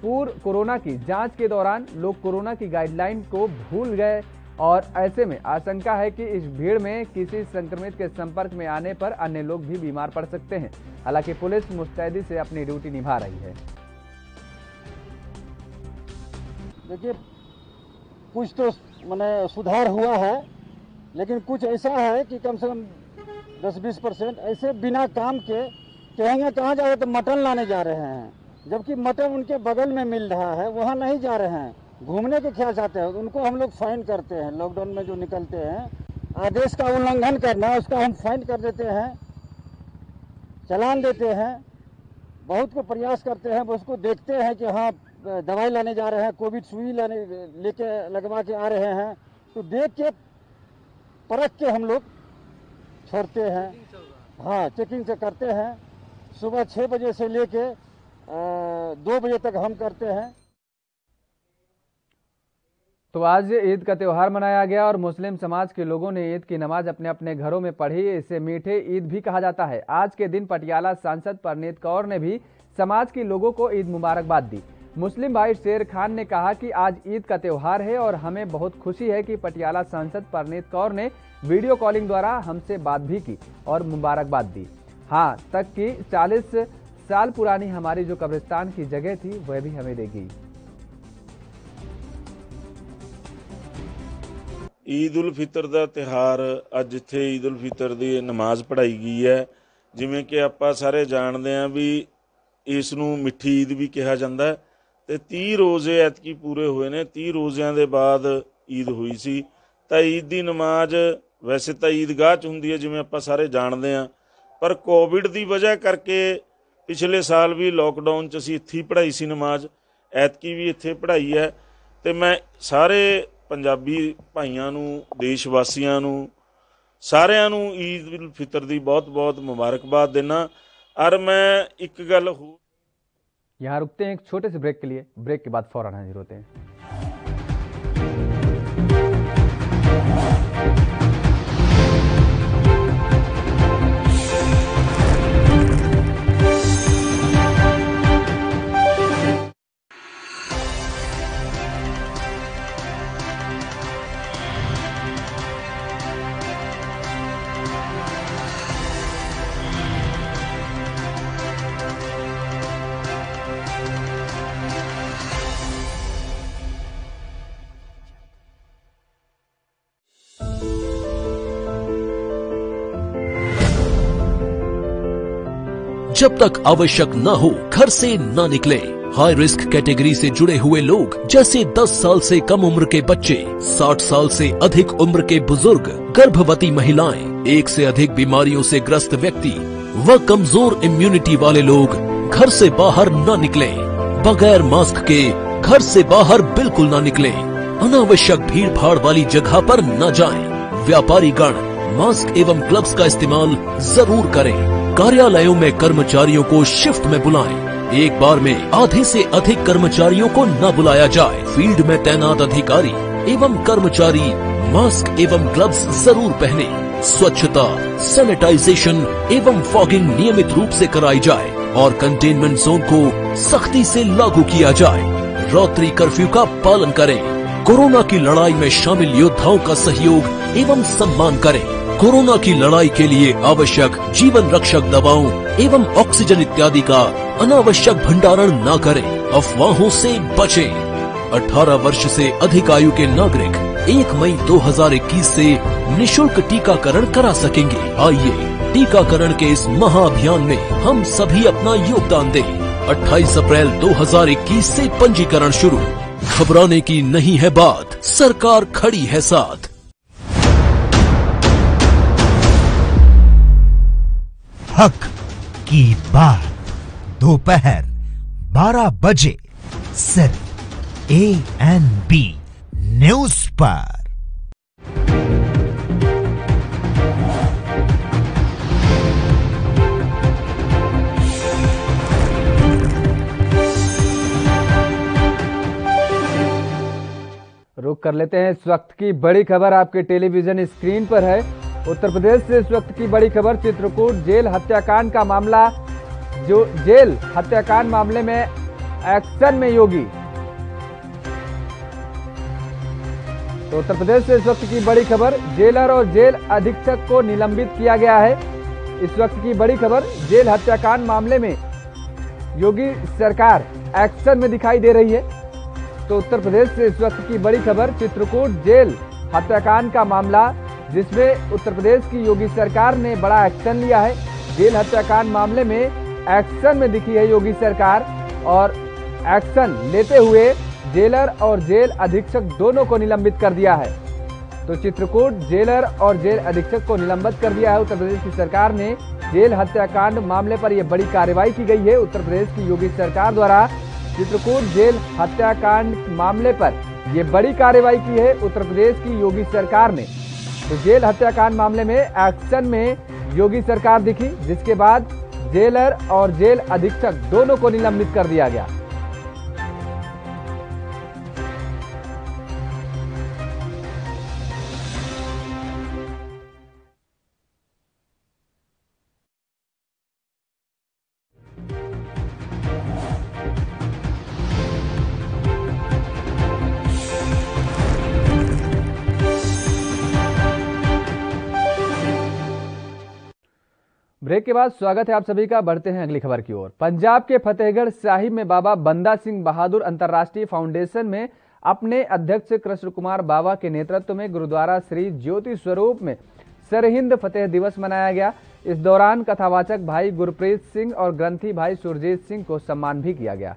पूर्व कोरोना की जाँच के दौरान लोग कोरोना की गाइडलाइन को भूल गए और ऐसे में आशंका है कि इस भीड़ में किसी संक्रमित के संपर्क में आने पर अन्य लोग भी बीमार पड़ सकते हैं। हालांकि पुलिस मुस्तैदी से अपनी ड्यूटी निभा रही है। देखिए कुछ तो माने सुधार हुआ है, लेकिन कुछ ऐसा है कि कम से कम दस बीस परसेंट ऐसे बिना काम के कहेंगे कहाँ जा रहे, तो मटन लाने जा रहे हैं, जबकि मटन उनके बगल में मिल रहा है, वहाँ नहीं जा रहे हैं, घूमने के ख्याल आते हैं। उनको हम लोग फाइन करते हैं। लॉकडाउन में जो निकलते हैं, आदेश का उल्लंघन करना, उसका हम फाइन कर देते हैं, चलान देते हैं। बहुत को प्रयास करते हैं, उसको देखते हैं कि हाँ दवाई लाने जा रहे हैं, कोविड सुई लाने लेके लगवा के आ रहे हैं, तो देख के परख के हम लोग छोड़ते हैं। हाँ, चेकिंग से करते हैं। सुबह छः बजे से ले कर दो बजे तक हम करते हैं। तो आज ईद का त्यौहार मनाया गया और मुस्लिम समाज के लोगों ने ईद की नमाज अपने अपने घरों में पढ़ी। इसे मीठे ईद भी कहा जाता है। आज के दिन पटियाला सांसद परनीत कौर ने भी समाज के लोगों को ईद मुबारकबाद दी। मुस्लिम भाई शेर खान ने कहा कि आज ईद का त्यौहार है और हमें बहुत खुशी है कि पटियाला सांसद परनीत कौर ने वीडियो कॉलिंग द्वारा हमसे बात भी की और मुबारकबाद दी। हाँ तक कि चालीस साल पुरानी हमारी जो कब्रिस्तान की जगह थी वह भी हमें देगी। ईद उल फितर का त्यौहार अज इत्थे ईद उल फितर की नमाज पढ़ाई गई है। जिमें कि आप सारे जानते हैं भी इसनूं मिठी ईद भी कहा जाता है ਤੇ तीह रोजे ਐਤਕੀ पूरे ਹੋਏ ਨੇ। तीह ਰੋਜ਼ਿਆਂ ਦੇ ਬਾਅਦ ईद हुई ਸੀ। ਤਾਂ ईद ਦੀ ਨਮਾਜ਼ वैसे तो ईदगाह ਚ ਹੁੰਦੀ ਹੈ ਜਿਵੇਂ ਆਪਾਂ ਸਾਰੇ ਜਾਣਦੇ ਹਾਂ, पर कोविड ਦੀ ਵਜ੍ਹਾ ਕਰਕੇ पिछले साल भी लॉकडाउन 'ਚ ਅਸੀਂ ਇੱਥੇ ਪੜ੍ਹਾਈ ਸੀ ਨਮਾਜ਼, ਐਤਕੀ भी ਇੱਥੇ ਪੜ੍ਹਾਈ ਹੈ। ਤੇ मैं सारे पंजाबी ਭਾਈਆਂ ਨੂੰ, देश ਵਾਸੀਆਂ ਨੂੰ, ਸਾਰਿਆਂ ਨੂੰ ईद उल फितर ਦੀ बहुत बहुत मुबारकबाद देना। और मैं एक गल हो यहाँ रुकते हैं एक छोटे से ब्रेक के लिए, ब्रेक के बाद फौरन हाजिर होते हैं। जब तक आवश्यक न हो घर से न निकले। हाई रिस्क कैटेगरी से जुड़े हुए लोग जैसे दस साल से कम उम्र के बच्चे, साठ साल से अधिक उम्र के बुजुर्ग, गर्भवती महिलाएं, एक से अधिक बीमारियों से ग्रस्त व्यक्ति व कमजोर इम्यूनिटी वाले लोग घर से बाहर न निकले। बगैर मास्क के घर से बाहर बिल्कुल न निकले। अनावश्यक भीड़ भाड़ वाली जगह पर न जाएं। व्यापारी गण मास्क एवं ग्लव्स का इस्तेमाल जरूर करें। कार्यालयों में कर्मचारियों को शिफ्ट में बुलाएं। एक बार में आधे से अधिक कर्मचारियों को न बुलाया जाए। फील्ड में तैनात अधिकारी एवं कर्मचारी मास्क एवं ग्लव्स जरूर पहने। स्वच्छता, सैनिटाइजेशन एवं फॉगिंग नियमित रूप से कराई जाए और कंटेनमेंट जोन को सख्ती से लागू किया जाए। रात्रि कर्फ्यू का पालन करें। कोरोना की लड़ाई में शामिल योद्धाओं का सहयोग एवं सम्मान करें। कोरोना की लड़ाई के लिए आवश्यक जीवन रक्षक दवाओं एवं ऑक्सीजन इत्यादि का अनावश्यक भंडारण न करें। अफवाहों से बचें। अठारह वर्ष से अधिक आयु के नागरिक एक मई दो हज़ार इक्कीस से निशुल्क टीकाकरण करा सकेंगे। आइए टीकाकरण के इस महाअभियान में हम सभी अपना योगदान दें। अट्ठाईस अप्रैल दो हज़ार इक्कीस से पंजीकरण शुरू। घबराने की नहीं है बात, सरकार खड़ी है साथ। हक की बात दोपहर बारह बजे सिर्फ ए एन बी न्यूज पर। रुक कर लेते हैं इस वक्त की बड़ी खबर आपके टेलीविजन स्क्रीन पर है। उत्तर प्रदेश से इस वक्त की बड़ी खबर, चित्रकूट जेल हत्याकांड का मामला, जो जेल हत्याकांड मामले में एक्शन में योगी। तो उत्तर प्रदेश से इस वक्त की बड़ी खबर, जेलर और जेल अधीक्षक को निलंबित किया गया है। इस वक्त की बड़ी खबर, जेल हत्याकांड मामले में योगी सरकार एक्शन में दिखाई दे रही है। तो उत्तर प्रदेश से इस वक्त की बड़ी खबर, चित्रकूट जेल हत्याकांड का मामला, जिसमें उत्तर प्रदेश की योगी सरकार ने बड़ा एक्शन लिया है। जेल हत्याकांड मामले में एक्शन में दिखी है योगी सरकार और एक्शन लेते हुए जेलर और जेल अधीक्षक दोनों को निलंबित कर दिया है। तो चित्रकूट जेलर और जेल अधीक्षक को निलंबित कर दिया है। उत्तर प्रदेश की सरकार ने जेल हत्याकांड मामले पर यह बड़ी कार्रवाई की गई है। उत्तर प्रदेश की योगी सरकार द्वारा चित्रकूट जेल हत्याकांड मामले पर यह बड़ी कार्रवाई की है उत्तर प्रदेश की योगी सरकार ने। तो जेल हत्याकांड मामले में एक्शन में योगी सरकार दिखी, जिसके बाद जेलर और जेल अधीक्षक दोनों को निलंबित कर दिया गया। ब्रेक के बाद स्वागत है आप सभी का। बढ़ते हैं अगली खबर की ओर। पंजाब के फतेहगढ़ साहिब में बाबा बंदा सिंह बहादुर अंतर्राष्ट्रीय फाउंडेशन में अपने अध्यक्ष कृष्ण कुमार बाबा के नेतृत्व में गुरुद्वारा श्री ज्योति स्वरूप में सरहिंद फतेह दिवस मनाया गया। इस दौरान कथावाचक भाई गुरप्रीत सिंह और ग्रंथी भाई सुरजीत सिंह को सम्मान भी किया गया।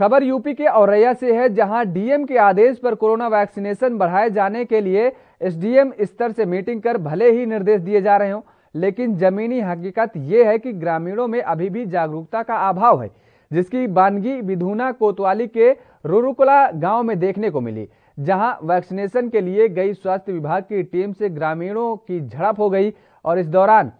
खबर यूपी के औरैया से है, जहां डीएम के आदेश पर कोरोना वैक्सीनेशन बढ़ाए जाने के लिए एसडीएम स्तर से मीटिंग कर भले ही निर्देश दिए जा रहे हों, लेकिन जमीनी हकीकत यह है कि ग्रामीणों में अभी भी जागरूकता का अभाव है, जिसकी बानगी बिधूना कोतवाली के रुरुकुला गांव में देखने को मिली, जहां वैक्सीनेशन के लिए गई स्वास्थ्य विभाग की टीम से ग्रामीणों की झड़प हो गई और इस दौरान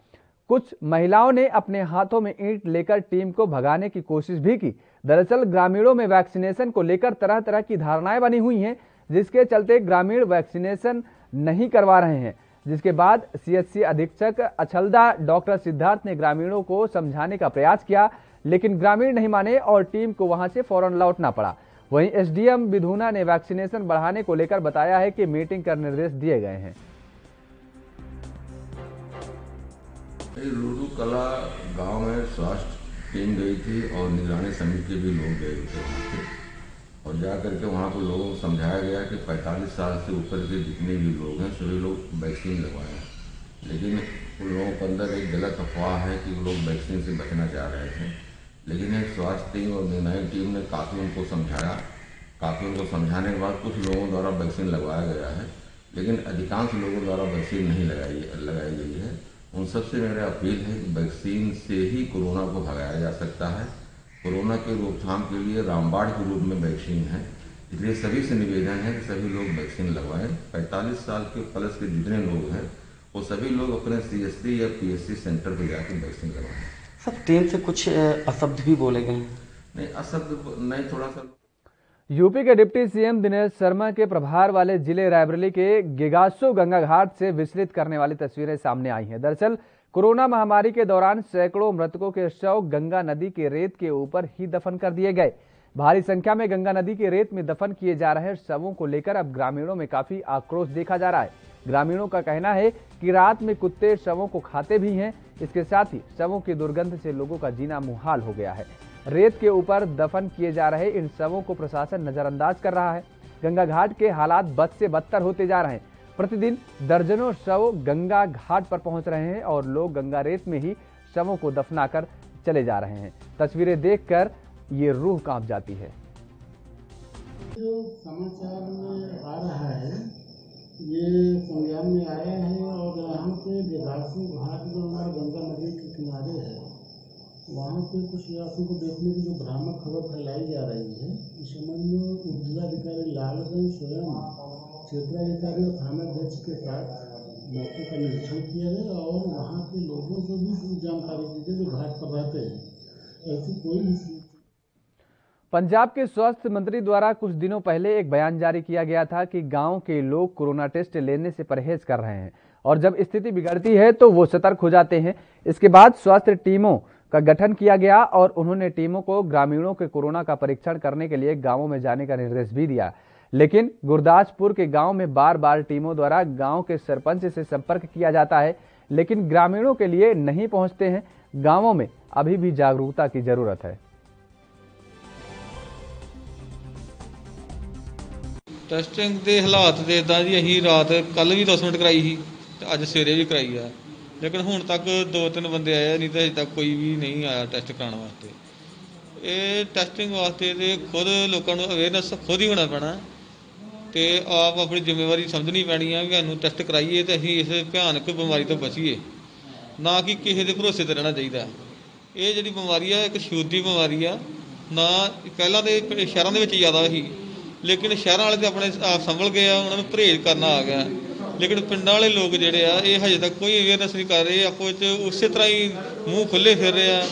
कुछ महिलाओं ने अपने हाथों में ईंट लेकर टीम को भगाने की कोशिश भी की। दरअसल ग्रामीणों में वैक्सीनेशन को लेकर तरह तरह की धारणाएं बनी हुई हैं, जिसके चलते ग्रामीण वैक्सीनेशन नहीं करवा रहे हैं, जिसके बाद सीएचसी अधीक्षक अछलदा डॉक्टर सिद्धार्थ ने ग्रामीणों को समझाने का प्रयास किया, लेकिन ग्रामीण नहीं माने और टीम को वहां से फौरन लौटना पड़ा। वहीं एसडीएम बिधूना ने वैक्सीनेशन बढ़ाने को लेकर बताया है कि मीटिंग कर निर्देश दिए गए हैं। रुरुकला गांव में स्वास्थ्य टीम गई थी और निगरानी समिति के भी लोग गए थे और जा करके वहाँ पर लोगों को समझाया गया कि पैंतालीस साल से ऊपर के जितने भी लोग हैं सभी लोग वैक्सीन लगवाएं, लेकिन उन लोगों के अंदर एक गलत अफवाह है कि वो लोग वैक्सीन से बचना चाह रहे थे। लेकिन एक स्वास्थ्य टीम और निर्णायक टीम ने काफ़ी उनको समझाया, काफ़ी उनको समझाने के बाद कुछ लोगों द्वारा वैक्सीन लगवाया गया है, लेकिन अधिकांश लोगों द्वारा वैक्सीन नहीं लगाई लगाई गई है। उन सबसे मेरा अपील है कि वैक्सीन से ही कोरोना को भगाया जा सकता है। कोरोना के रोकथाम के लिए रामबाण के रूप में वैक्सीन है, इसलिए सभी से निवेदन है कि सभी लोग वैक्सीन लगवाएं। पैंतालीस साल के प्लस के जितने लोग हैं वो सभी लोग अपने सीएससी या पीएससी सेंटर पर जाकर वैक्सीन लगवाएं। सब टीम से कुछ असब्द भी बोले गए, नहीं असब्द नहीं, थोड़ा सा। यूपी के डिप्टी सीएम दिनेश शर्मा के प्रभार वाले जिले रायबरेली के गिगासो गंगा घाट से विचलित करने वाली तस्वीरें सामने आई हैं। दरअसल कोरोना महामारी के दौरान सैकड़ों मृतकों के शव गंगा नदी के रेत के ऊपर ही दफन कर दिए गए। भारी संख्या में गंगा नदी के रेत में दफन किए जा रहे शवों को लेकर अब ग्रामीणों में काफी आक्रोश देखा जा रहा है। ग्रामीणों का कहना है कि रात में कुत्ते शवों को खाते भी हैं, इसके साथ ही शवों की दुर्गंध से लोगों का जीना मुहाल हो गया है। रेत के ऊपर दफन किए जा रहे इन शवों को प्रशासन नजरअंदाज कर रहा है। गंगा घाट के हालात बद से बदतर होते जा रहे हैं। प्रतिदिन दर्जनों शव गंगा घाट पर पहुंच रहे हैं और लोग गंगा रेत में ही शवों को दफनाकर चले जा रहे हैं। तस्वीरें देखकर ये रूह कांप जाती है। जो समाचार में आ रहा है ये संज्ञान में आया है और यहाँ पे गिगासो घाट जो हमारे गंगा नदी के किनारे है वहाँ पे कुछ लोगों को देखने की जो भ्रामक खबर फैलाई जा रही है इस संबंध में जिलाधिकारी लालगंज स्वयं क्षेत्राधिकारी और थानाध्यक्ष के साथ मौके का निरीक्षण किया है और वहाँ के लोगों को भी जानकारी दी जो घाट पर रहते हैं। ऐसी कोई पंजाब के स्वास्थ्य मंत्री द्वारा कुछ दिनों पहले एक बयान जारी किया गया था कि गांव के लोग कोरोना टेस्ट लेने से परहेज कर रहे हैं और जब स्थिति बिगड़ती है तो वो सतर्क हो जाते हैं। इसके बाद स्वास्थ्य टीमों का गठन किया गया और उन्होंने टीमों को ग्रामीणों के कोरोना का परीक्षण करने के लिए गाँवों में जाने का निर्देश भी दिया, लेकिन गुरदासपुर के गांव में बार बार टीमों द्वारा गांव के सरपंच से संपर्क किया जाता है, लेकिन ग्रामीणों के लिए नहीं पहुंचते हैं। गांवों में अभी भी जागरूकता की जरूरत है। टेस्टिंग के हालात तो इदा जी अं रात कल भी दस मिनट कराई ही अज सवेरे भी कराई है, लेकिन हूँ तक दो तीन बंदे आए नहीं तो अजे तक कोई भी नहीं आया टेस्ट कराने वास्ते। ये टेस्टिंग वास्ते खुद लोगों को अवेयरनेस खुद ही होना पैना तो आप अपनी जिम्मेवारी समझनी पैनी है कि सानू टेस्ट कराइए तो असीं इस भयानक बीमारी तो बचीए, ना कि किसी के भरोसे ते रहना चाहिए। ये जिहड़ी बीमारी है एक शूदी बीमारी आ ना, पहला तो शहरों के ज़्यादा ही लेकिन शहर वाले तो अपने आप संभल गए, उन्होंने परहेज करना आ गया, लेकिन पिंडां वाले लोग जिहड़े आ ये हजे तक कोई अवेयरनेस नहीं कर रहे, आपो उस तरह ही मूँह खुले फिर रहे हैं,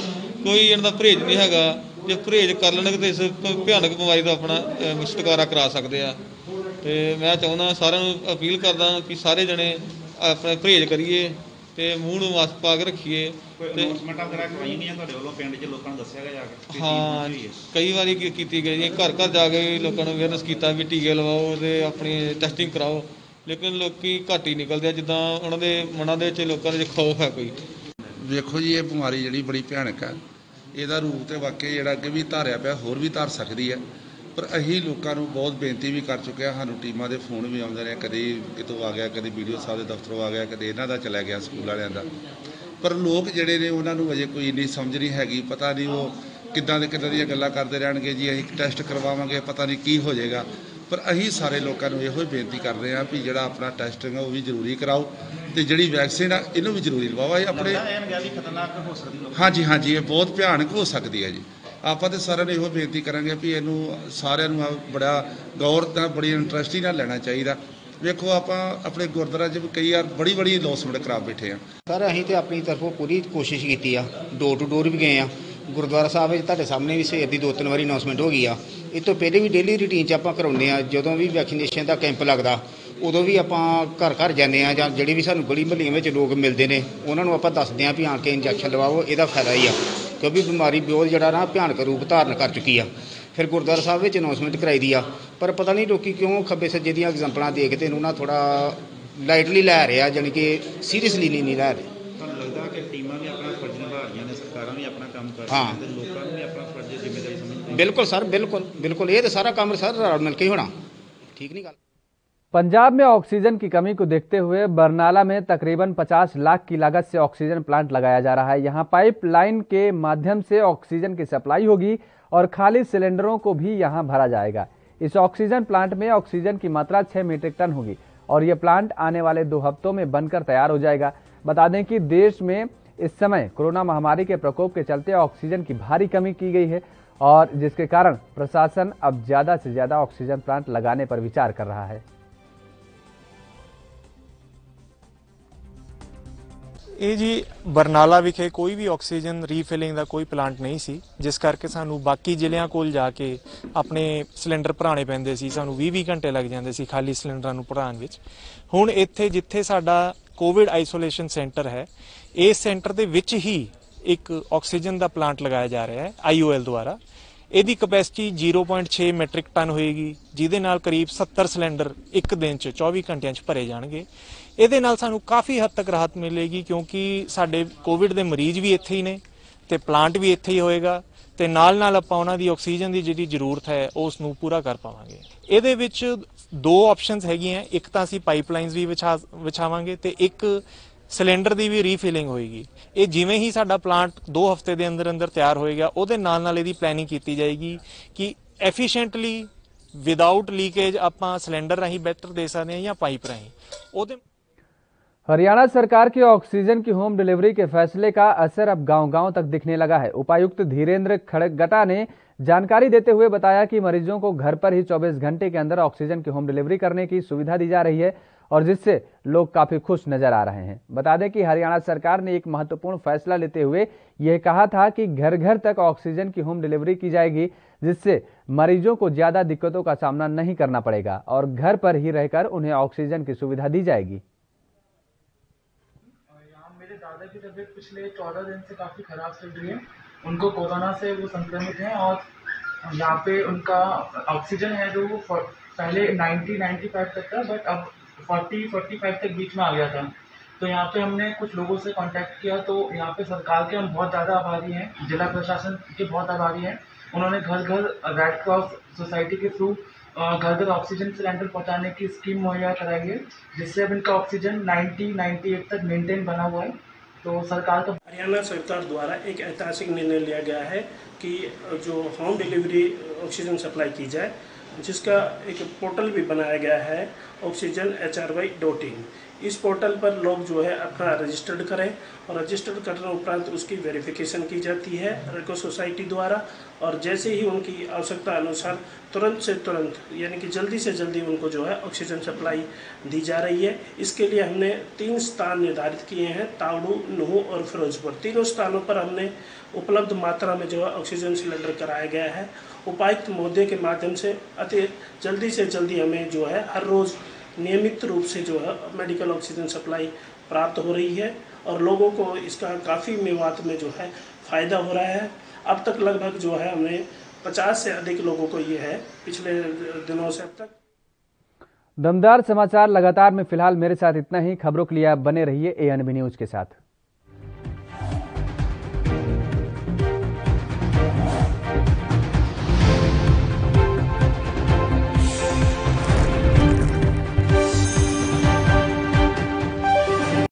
कोई इन्हां दा परहेज नहीं हैगा। जो परहेज कर लेंगे तो इस भयानक बीमारी का अपना छुटकारा करा सकते हैं। तो मैं चाहता सारे अपील करदा कि सारे जने अपना परहेज करिए, मूँह नूं मास्क पा के रखिए। हाँ, कई बार की गई घर घर जाके लोगों ने अवेयरनेस किया भी टीके लवाओ तो अपनी टेस्टिंग कराओ, लेकिन लोग घट ही निकलते जिदा उन्होंने मनां दे विच लोकां दे खौफ है। कोई देखो जी ये बीमारी जी बड़ी भयानक है, ਇਹਦਾ ਰੂਪ तो वाकई ਜਿਹੜਾ ਅੱਗੇ भी ਧਾਰਿਆ ਪਿਆ होर भी ਧਾਰ ਸਕਦੀ है। पर ਅਸੀਂ ਲੋਕਾਂ ਨੂੰ ਬਹੁਤ ਬੇਨਤੀ भी कर ਚੁੱਕੇ ਹਾਂ, ਸਾਨੂੰ ਟੀਮਾਂ ਦੇ ਫੋਨ ਵੀ ਆਉਂਦੇ ਨੇ, ਕਦੇ ਕਿਤੋਂ ਆ ਗਿਆ, ਕਦੇ ਵੀਡੀਓ ਸਾਹਿਬ ਦੇ ਦਫ਼ਤਰੋਂ ਆ ਗਿਆ, ਕਦੇ ਇਹਨਾਂ ਦਾ ਚਲਾ ਗਿਆ ਸਕੂਲ ਵਾਲਿਆਂ ਦਾ। पर ਲੋਕ ਜਿਹੜੇ ਨੇ ਉਹਨਾਂ ਨੂੰ ਅਜੇ ਕੋਈ ਇੰਨੀ ਸਮਝ ਨਹੀਂ ਹੈਗੀ, ਪਤਾ ਨਹੀਂ ਉਹ किदा के किदा गल्लां करते रहणगे जी, असीं टैसट करवावांगे, पता नहीं की हो जाएगा। पर असीं सारे लोगों को इहो बेनती कर रहे हैं भी जिहड़ा अपना टैसटिंग वो भी जरूरी कराओ, तो जिहड़ी वैक्सीन आ इनू भी जरूरी लवाओ। अपने हाँ जी हाँ जी ये बहुत भयानक हो सकती है जी। आपां तो सारे इहो बेनती करांगे भी इनू सारिआं नूं बड़ा गौर तां बड़ी इंटरस्टिंग नाल लैणा चाहिदा। देखो आप अपने गुरुद्वारा च कई बार बड़ी बड़ी अनाउंसमेंट करा बैठे हैं सर। असीं तो अपनी तरफों पूरी कोशिश की आ, डोर टू डोर भी गए हैं। गुरुद्वारा साहब तुहाडे सामने भी सवेर की दो तीन बारी अनाउंसमेंट हो गई आ। इस तो पहले भी डेली रूटीन च आपां कराउंदे आ, जदों भी वैक्सीनेशन का कैंप लगता उदों भी आपां घर घर जांदे आ, जां जिहड़े भी सानूं गली महल्लियां विच लोग मिलदे ने उहनां नूं आपां दस्सदे आ भी आण के इंजैक्शन लवाओ, इहदा फायदा ही आ क्योंकि बीमारी बहुत जिहड़ा ना भयानक रूप धारण कर चुकी है। फिर गुरुद्वारा साहब में अनाउंसमेंट कराई दी आ, पर पता नहीं लोग क्यों खब्बे सज्जे दीयां एग्जाम्पलां देखते इन्हों थोड़ा लाइटली लै रहे हैं, जानी कि सीरीयसली नहीं लै रहे। लगता है कि टीमां भी अपना फर्ज निभा रही हैं, सरकारां भी अपना काम कर रही हैं, लोकां भी अपना फर्ज जिम्मेदारी समझदे। बिल्कुल सर, बिल्कुल बिल्कुल, ये तो सारा काम सर रल मिल के होना, ठीक नहीं गल। पंजाब में ऑक्सीजन की कमी को देखते हुए बरनाला में तकरीबन पचास लाख की लागत से ऑक्सीजन प्लांट लगाया जा रहा है। यहां पाइपलाइन के माध्यम से ऑक्सीजन की सप्लाई होगी और खाली सिलेंडरों को भी यहां भरा जाएगा। इस ऑक्सीजन प्लांट में ऑक्सीजन की मात्रा छह मीट्रिक टन होगी और ये प्लांट आने वाले दो हफ्तों में बनकर तैयार हो जाएगा। बता दें कि देश में इस समय कोरोना महामारी के प्रकोप के चलते ऑक्सीजन की भारी कमी की गई है और जिसके कारण प्रशासन अब ज़्यादा से ज़्यादा ऑक्सीजन प्लांट लगाने पर विचार कर रहा है। ਇਹ जी बरनाला विखे कोई भी ऑक्सीजन रीफिलिंग का कोई प्लांट नहीं सी, जिस करके सानू बाकी जिलियां कोल जाके अपने सिलेंडर भराने पैंदे सी, सानू बीस घंटे लग जाते सी खाली सिलेंडरां नू भराउण विच। हुण इत्थे जिथे साडा कोविड आइसोलेशन सेंटर है, इस सेंटर दे विच ही एक ऑक्सीजन का प्लांट लगाया जा रहा है आई ओ एल द्वारा। ਇਹਦੀ ਕਪੈਸਿਟੀ जीरो पॉइंट छह ਮੈਟ੍ਰਿਕ ਟਨ ਹੋਏਗੀ, ਜਿਹਦੇ ਨਾਲ ਕਰੀਬ सत्तर ਸਿਲੰਡਰ ਇੱਕ ਦਿਨ 'ਚ चौबीस ਘੰਟਿਆਂ 'ਚ ਭਰੇ ਜਾਣਗੇ। ਇਹਦੇ ਨਾਲ ਸਾਨੂੰ ਕਾਫੀ ਹੱਦ ਤੱਕ ਰਾਹਤ ਮਿਲੇਗੀ ਕਿਉਂਕਿ ਸਾਡੇ ਕੋਵਿਡ ਦੇ ਮਰੀਜ਼ ਵੀ ਇੱਥੇ ਹੀ ਨੇ ਤੇ ਪਲਾਂਟ ਵੀ ਇੱਥੇ ਹੀ ਹੋਏਗਾ ਤੇ ਨਾਲ ਨਾਲ ਆਪਾਂ ਉਹਨਾਂ ਦੀ ਆਕਸੀਜਨ ਦੀ ਜਿਹੜੀ ਜ਼ਰੂਰਤ ਹੈ ਉਸ ਨੂੰ ਪੂਰਾ ਕਰ ਪਾਵਾਂਗੇ। ਇਹਦੇ ਵਿੱਚ ਦੋ ਆਪਸ਼ਨਸ ਹੈਗੀਆਂ, ਇੱਕ ਤਾਂ ਅਸੀਂ ਪਾਈਪਲਾਈਨਸ ਵੀ ਵਿਛਾ ਵਿਛਾਵਾਂਗੇ ਤੇ ਇੱਕ सिलेंडर की भी रीफिलिंग होएगी। ये जिमें ही साडा प्लांट दो हफ्ते के अंदर अंदर तैयार होएगा, उहदे नाल नाल इहदी प्लैनिंग की जाएगी कि एफिशिएंटली विदाउट लीकेज आपां सिलेंडर राही बेहतर दे सकते हैं या पाइप राही। हरियाणा सरकार के ऑक्सीजन की होम डिलीवरी के फैसले का असर अब गांव-गांव तक दिखने लगा है। उपायुक्त धीरेन्द्र खड़गटा ने जानकारी देते हुए बताया कि मरीजों को घर पर ही चौबीस घंटे के अंदर ऑक्सीजन की होम डिलीवरी करने की सुविधा दी जा रही है और जिससे लोग काफी खुश नजर आ रहे हैं। बता दें कि हरियाणा सरकार ने एक महत्वपूर्ण फैसला लेते हुए यह कहा था कि घर घर तक ऑक्सीजन की होम डिलीवरी की जाएगी, जिससे मरीजों को ज्यादा दिक्कतों का सामना नहीं करना पड़ेगा और घर पर ही रहकर उन्हें ऑक्सीजन की सुविधा दी जाएगी। मेरे दादा की तबीयत पिछले चौदह दिन से काफी खराब चल रही है, उनको कोरोना से वो संक्रमित है और यहाँ पे उनका ऑक्सीजन है जो पहले नब्बे पचानवे तक था बट अब चालीस पैंतालीस तक बीच में आ गया था। तो यहाँ पे हमने कुछ लोगों से कांटेक्ट किया, तो यहाँ पे सरकार के हम बहुत ज़्यादा आभारी हैं, जिला प्रशासन के बहुत आभारी हैं। उन्होंने घर घर रेड क्रॉस सोसाइटी के थ्रू घर घर ऑक्सीजन सिलेंडर पहुँचाने की स्कीम मुहैया कराई है, जिससे अब इनका ऑक्सीजन नब्बे अट्ठानवे तक मेंटेन बना हुआ है। तो सरकार का हरियाणा सरकार द्वारा एक ऐतिहासिक निर्णय लिया गया है कि जो होम डिलीवरी ऑक्सीजन सप्लाई की जाए, जिसका एक पोर्टल भी बनाया गया है oxygen H R Y dot in. इस पोर्टल पर लोग जो है अपना रजिस्टर्ड करें और रजिस्टर्ड करने उपरांत उसकी वेरिफिकेशन की जाती है रेडक्रॉस सोसाइटी द्वारा और जैसे ही उनकी आवश्यकता अनुसार तुरंत से तुरंत यानी कि जल्दी से जल्दी उनको जो है ऑक्सीजन सप्लाई दी जा रही है। इसके लिए हमने तीन स्थान निर्धारित किए हैं, तावड़ू, नूहू और फिरोजपुर। तीनों स्थानों पर हमने उपलब्ध मात्रा में जो है ऑक्सीजन सिलेंडर कराया गया है। उपायुक्त महोदय के माध्यम से अति जल्दी से जल्दी हमें जो है हर रोज़ नियमित रूप से जो है मेडिकल ऑक्सीजन सप्लाई प्राप्त हो रही है और लोगों को इसका काफ़ी मेवात में जो है फ़ायदा हो रहा है। अब तक लगभग जो है हमने पचास से अधिक लोगों को ये है पिछले दिनों से अब तक। दमदार समाचार लगातार में फिलहाल मेरे साथ इतना ही। खबरों के लिए आप बने रहिए ए एन बी न्यूज़ के साथ।